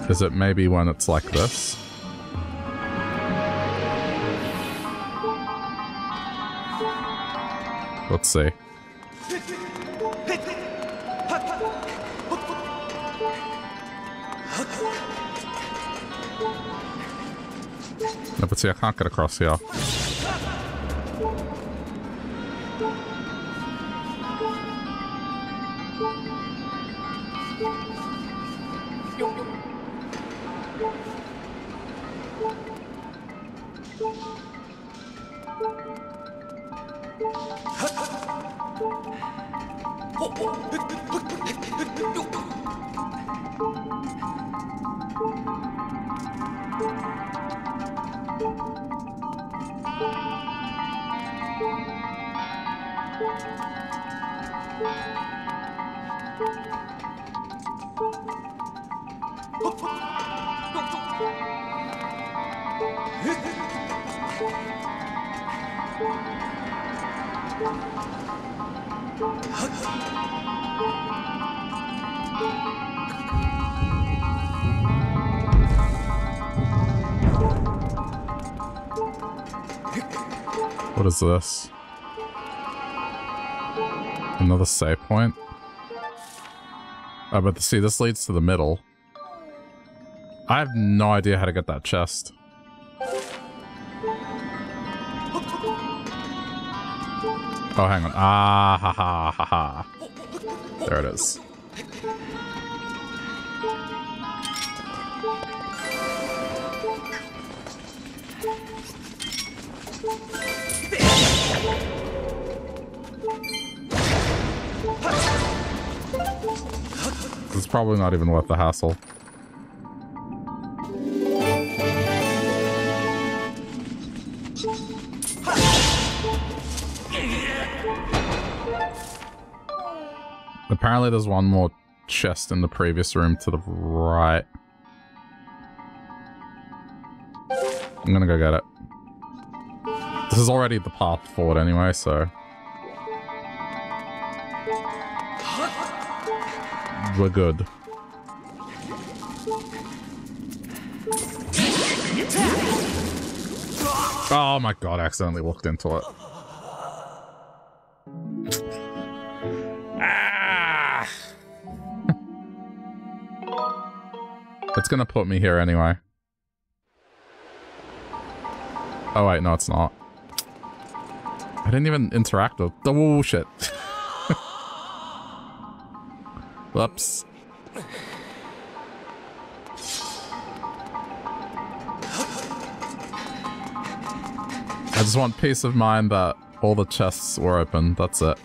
Is it maybe when it's like this? Let's see. No, but see, I can't get across here. What is this? Another save point? Oh, but see, this leads to the middle. I have no idea how to get that chest. Oh, hang on. Ah, ha, ha, ha, ha. There it is. It's probably not even worth the hassle. Apparently there's one more chest in the previous room to the right. I'm gonna go get it. This is already the path forward anyway, so... we're good. Oh my god, I accidentally walked into it. Ah! It's gonna put me here anyway. Oh wait, no it's not. I didn't even interact with... oh shit. Whoops. I just want peace of mind that all the chests were open. That's it.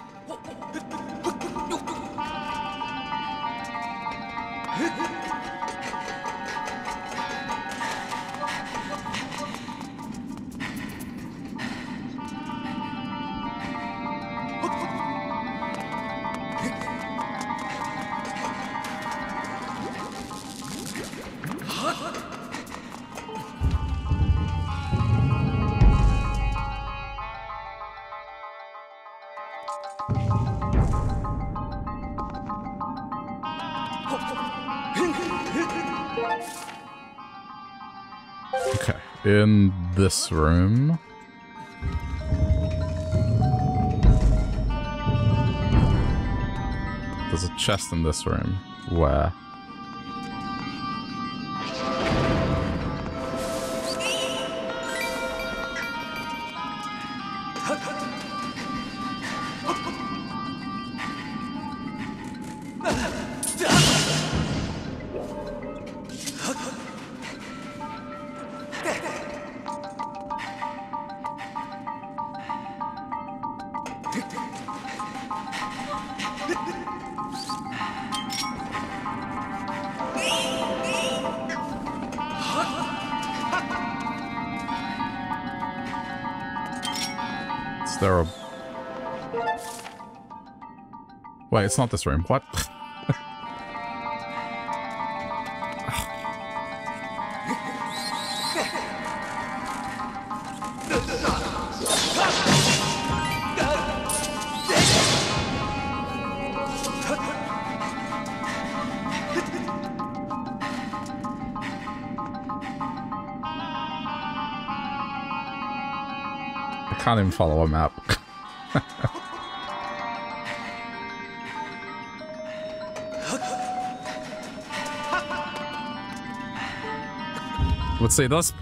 In this room. there's a chest in this room. Where? Wait, it's not this room. What? I can't even follow a map. Let's see, this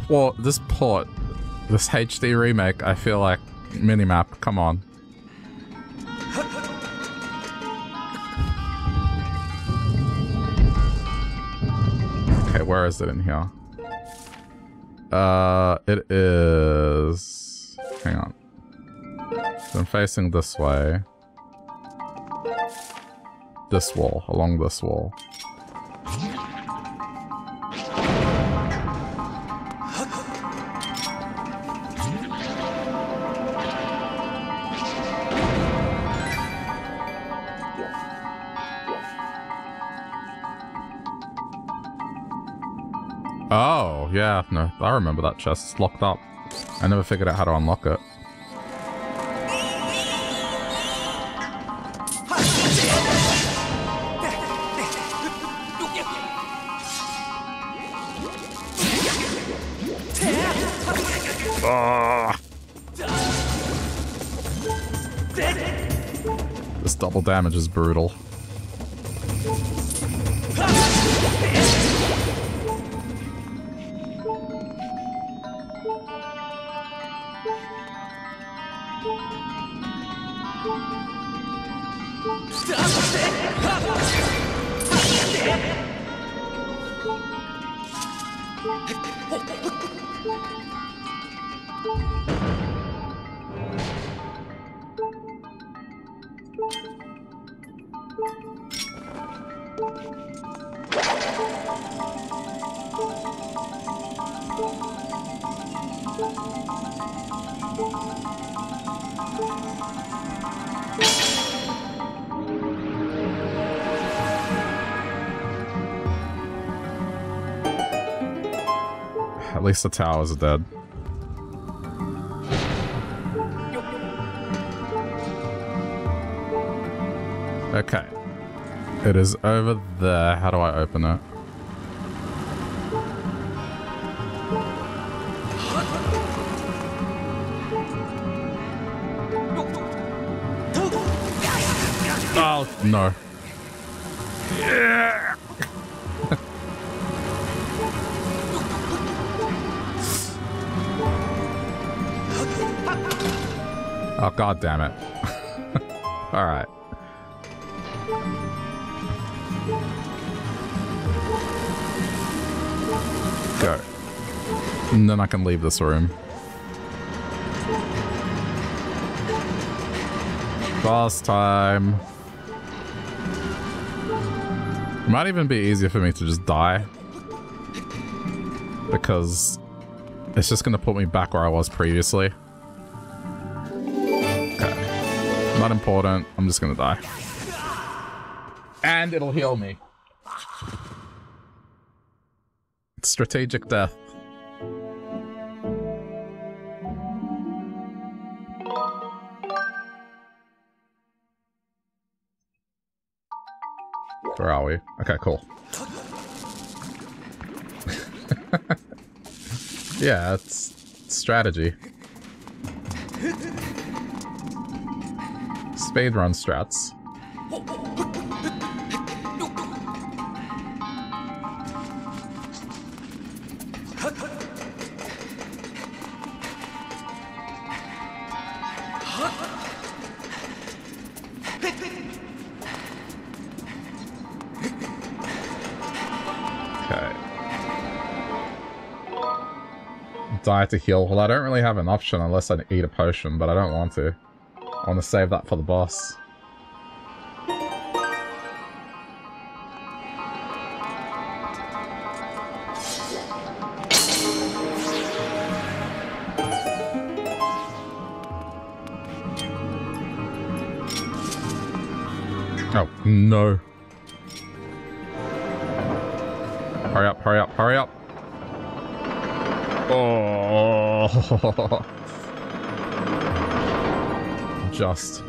HD remake, I feel like minimap, come on. Okay, where is it in here? It is... Hang on. So I'm facing this way. This wall, along this wall. Yeah, no, I remember that chest. It's locked up. I never figured out how to unlock it. This double damage is brutal. At least the towers are dead. Okay. It is over there. How do I open it? Oh, no. Yeah. Oh, God damn it. All right. Go. And then I can leave this room. Boss time. It might even be easier for me to just die. Because it's just gonna put me back where I was previously. Not important. I'm just gonna die. And it'll heal me. It's strategic death. Where are we? Okay, cool. Yeah, it's strategy. Speedrun strats. Die to heal. Well, I don't really have an option unless I eat a potion, but I don't want to. I want to save that for the boss. Oh, no. Hurry up, hurry up, hurry up. Oh. Just.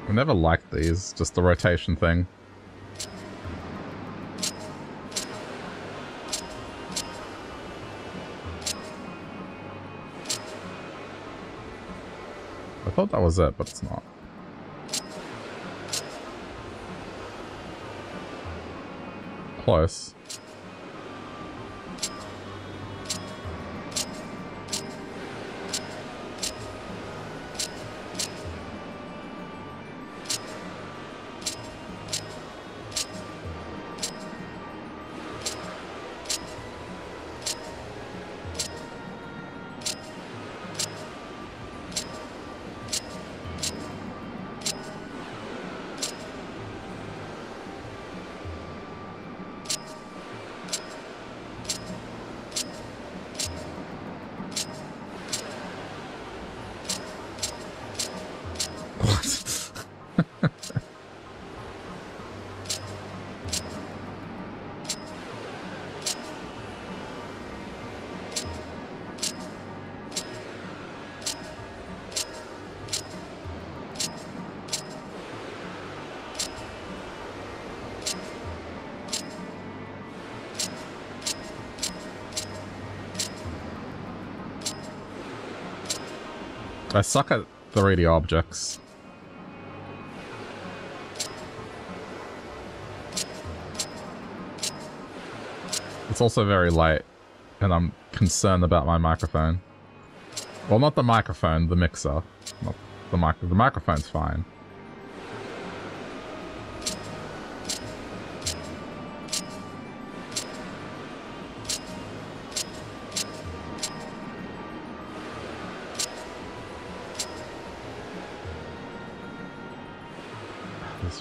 I never liked these, just the rotation thing. I thought that was it, but it's not. Close. I suck at 3D objects. It's also very late, and I'm concerned about my microphone. Well, not the microphone, the mixer. Not the the microphone's fine.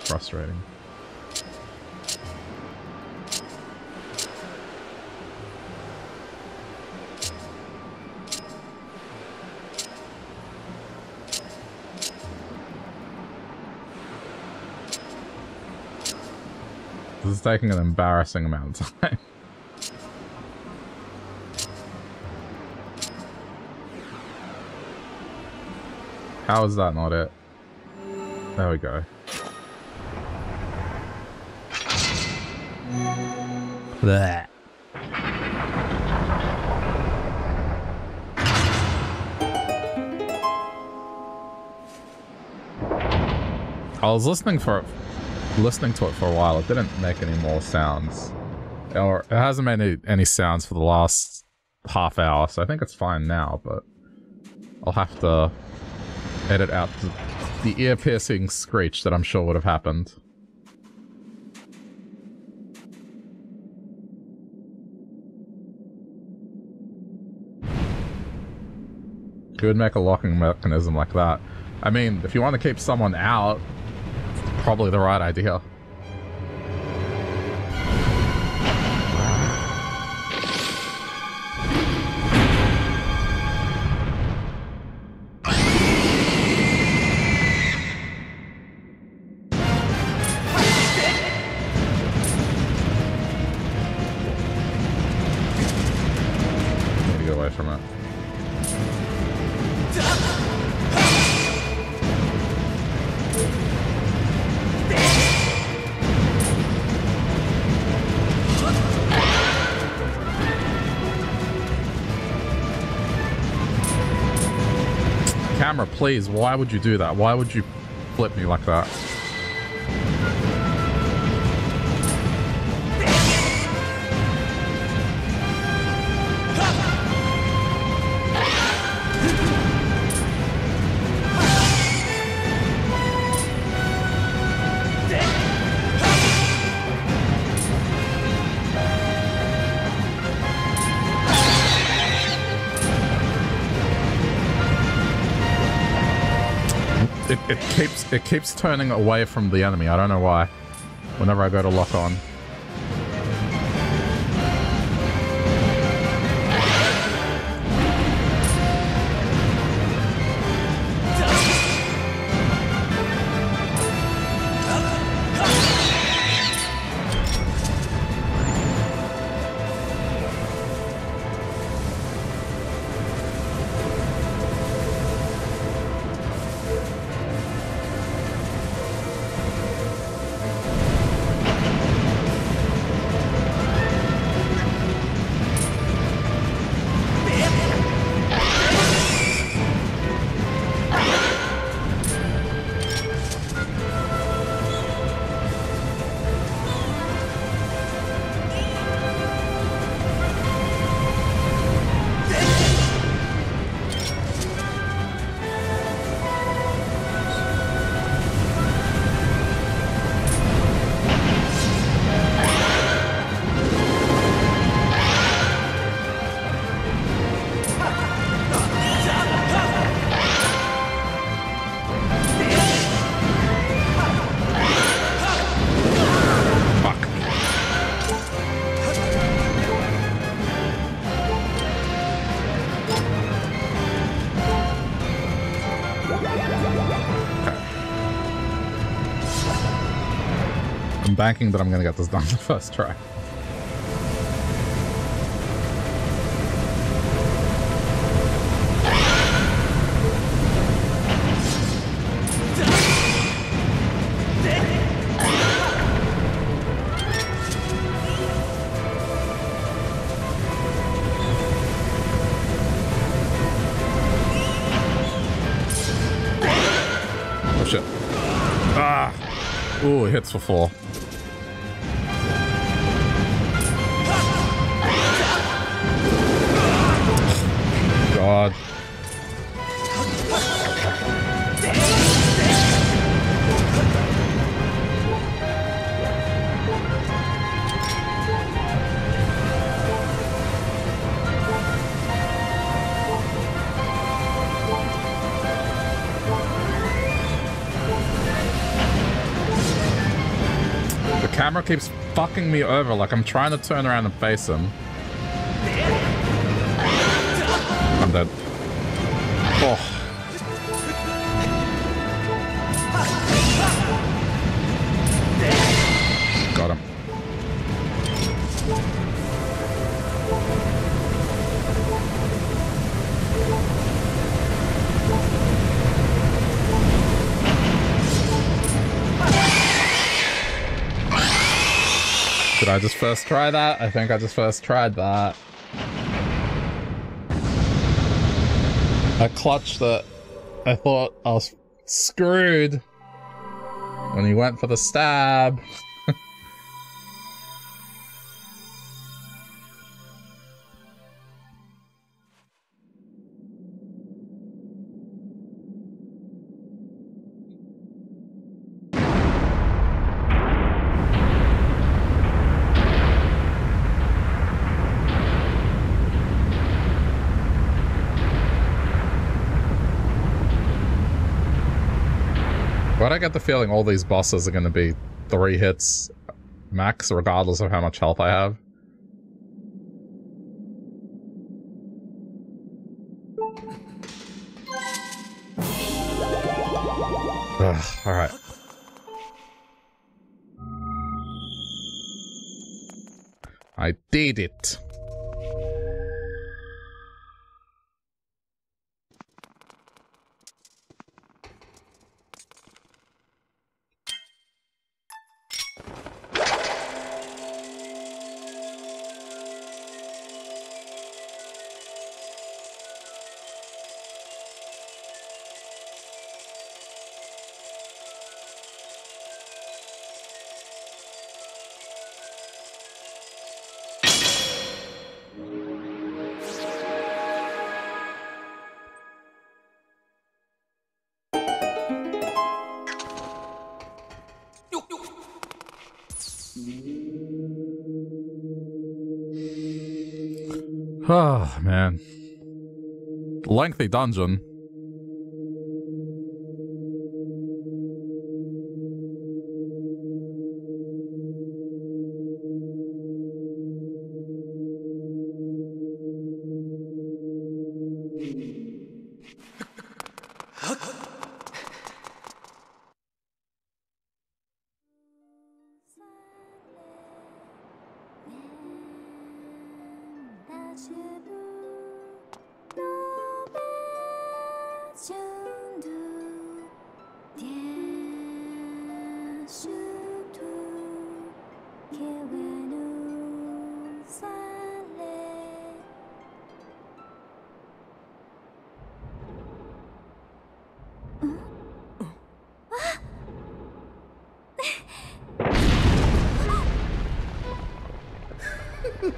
Frustrating. This is taking an embarrassing amount of time. How is that not it? There we go. Blech. I was listening to it for a while. It didn't make any more sounds, or it hasn't made any sounds for the last half hour, so I think it's fine now, but I'll have to edit out the ear-piercing screech that I'm sure would have happened. It would make a locking mechanism like that. I mean, if you want to keep someone out, it's probably the right idea. get away from it. Camera, please, why would you do that? Why would you flip me like that? It keeps turning away from the enemy. I don't know why. Whenever I go to lock on. Banking that I'm gonna get this done the first try. Oh shit. Ah! Ooh, it hits for four. Camera keeps fucking me over, like I'm trying to turn around and face him. I'm dead. Oh. Did I just first try that? I think I just first tried that. I clutched that. I thought I was screwed when he went for the stab. But I get the feeling all these bosses are going to be 3 hits max, regardless of how much health I have. Alright. I did it. Oh, man. Lengthy dungeon.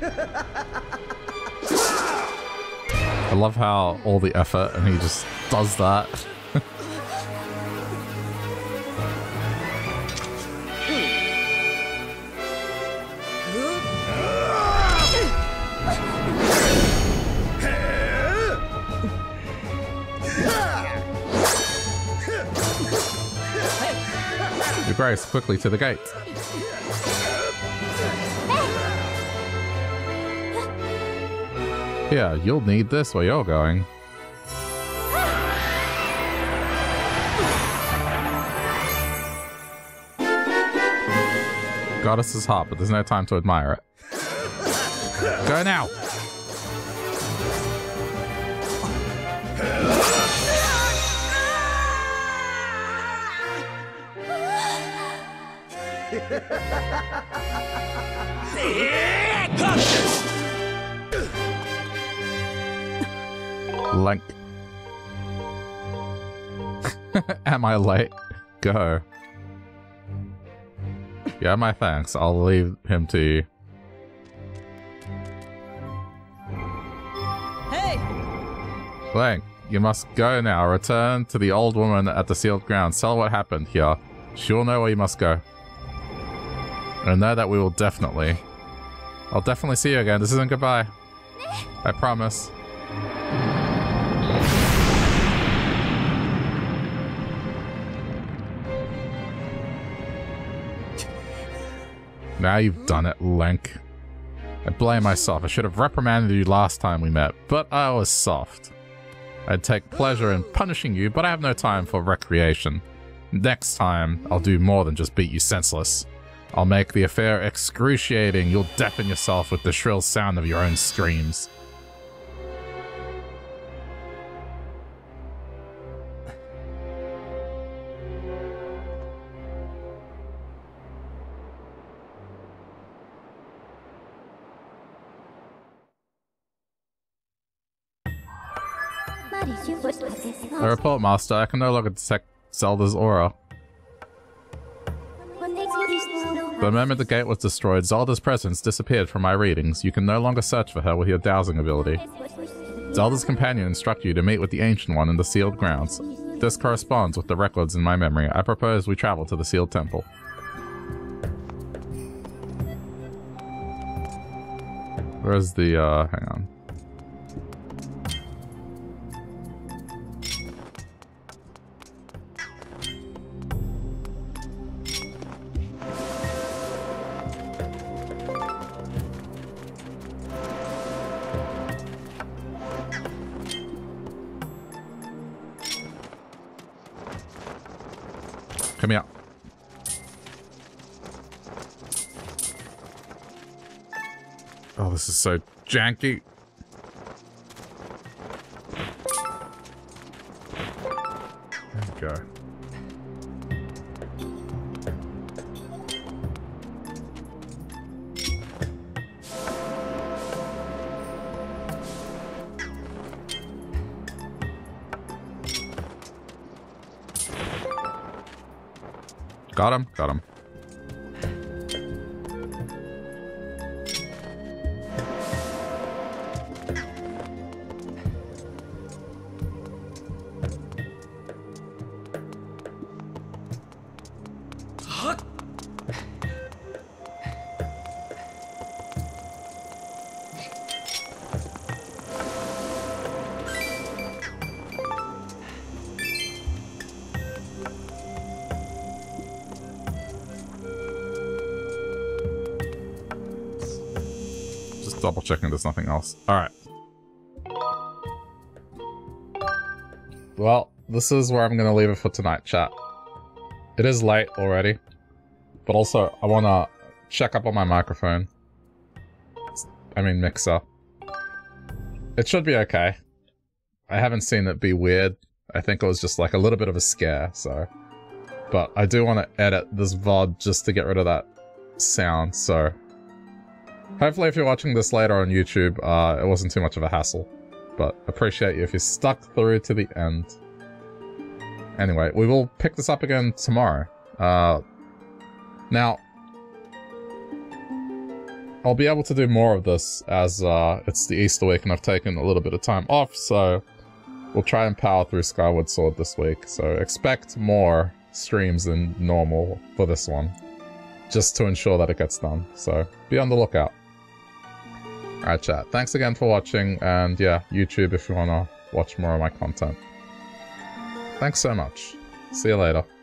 I love how all the effort and he just does that. Your Grace, quickly to the gate. Yeah, you'll need this where you're going. Goddess is hot, but there's no time to admire it. Go now! Link. Am I late? Go. Yeah, my thanks. I'll leave him to you. Hey! Link, you must go now. Return to the old woman at the Sealed Grounds. Tell her what happened here. She'll know where you must go. And know that we will definitely. I'll definitely see you again. This isn't goodbye. I promise. Now you've done it, Link. I blame myself. I should have reprimanded you last time we met, but I was soft. I'd take pleasure in punishing you, but I have no time for recreation. Next time, I'll do more than just beat you senseless. I'll make the affair excruciating. You'll deafen yourself with the shrill sound of your own screams. I report, Master. I can no longer detect Zelda's aura. The moment the gate was destroyed, Zelda's presence disappeared from my readings. You can no longer search for her with your dowsing ability. Zelda's companion instructed you to meet with the Ancient One in the Sealed Grounds. This corresponds with the records in my memory. I propose we travel to the Sealed Temple. Where's the, hang on. Come here. Oh, this is so janky. There we go. Got him, got him. double checking there's nothing else. Alright. Well, this is where I'm gonna leave it for tonight, chat. It is late already. But also, I wanna check up on my microphone. I mean, mixer. It should be okay. I haven't seen it be weird. I think it was just like a little bit of a scare, so. But I do want to edit this VOD just to get rid of that sound, so. Hopefully if you're watching this later on YouTube, it wasn't too much of a hassle. But appreciate you if you stuck through to the end. Anyway, we will pick this up again tomorrow. Now, I'll be able to do more of this as it's the Easter week and I've taken a little bit of time off, so we'll try and power through Skyward Sword this week. So expect more streams than normal for this one, just to ensure that it gets done. So be on the lookout. Alright chat, thanks again for watching, and yeah, YouTube if you wanna watch more of my content. Thanks so much. See you later.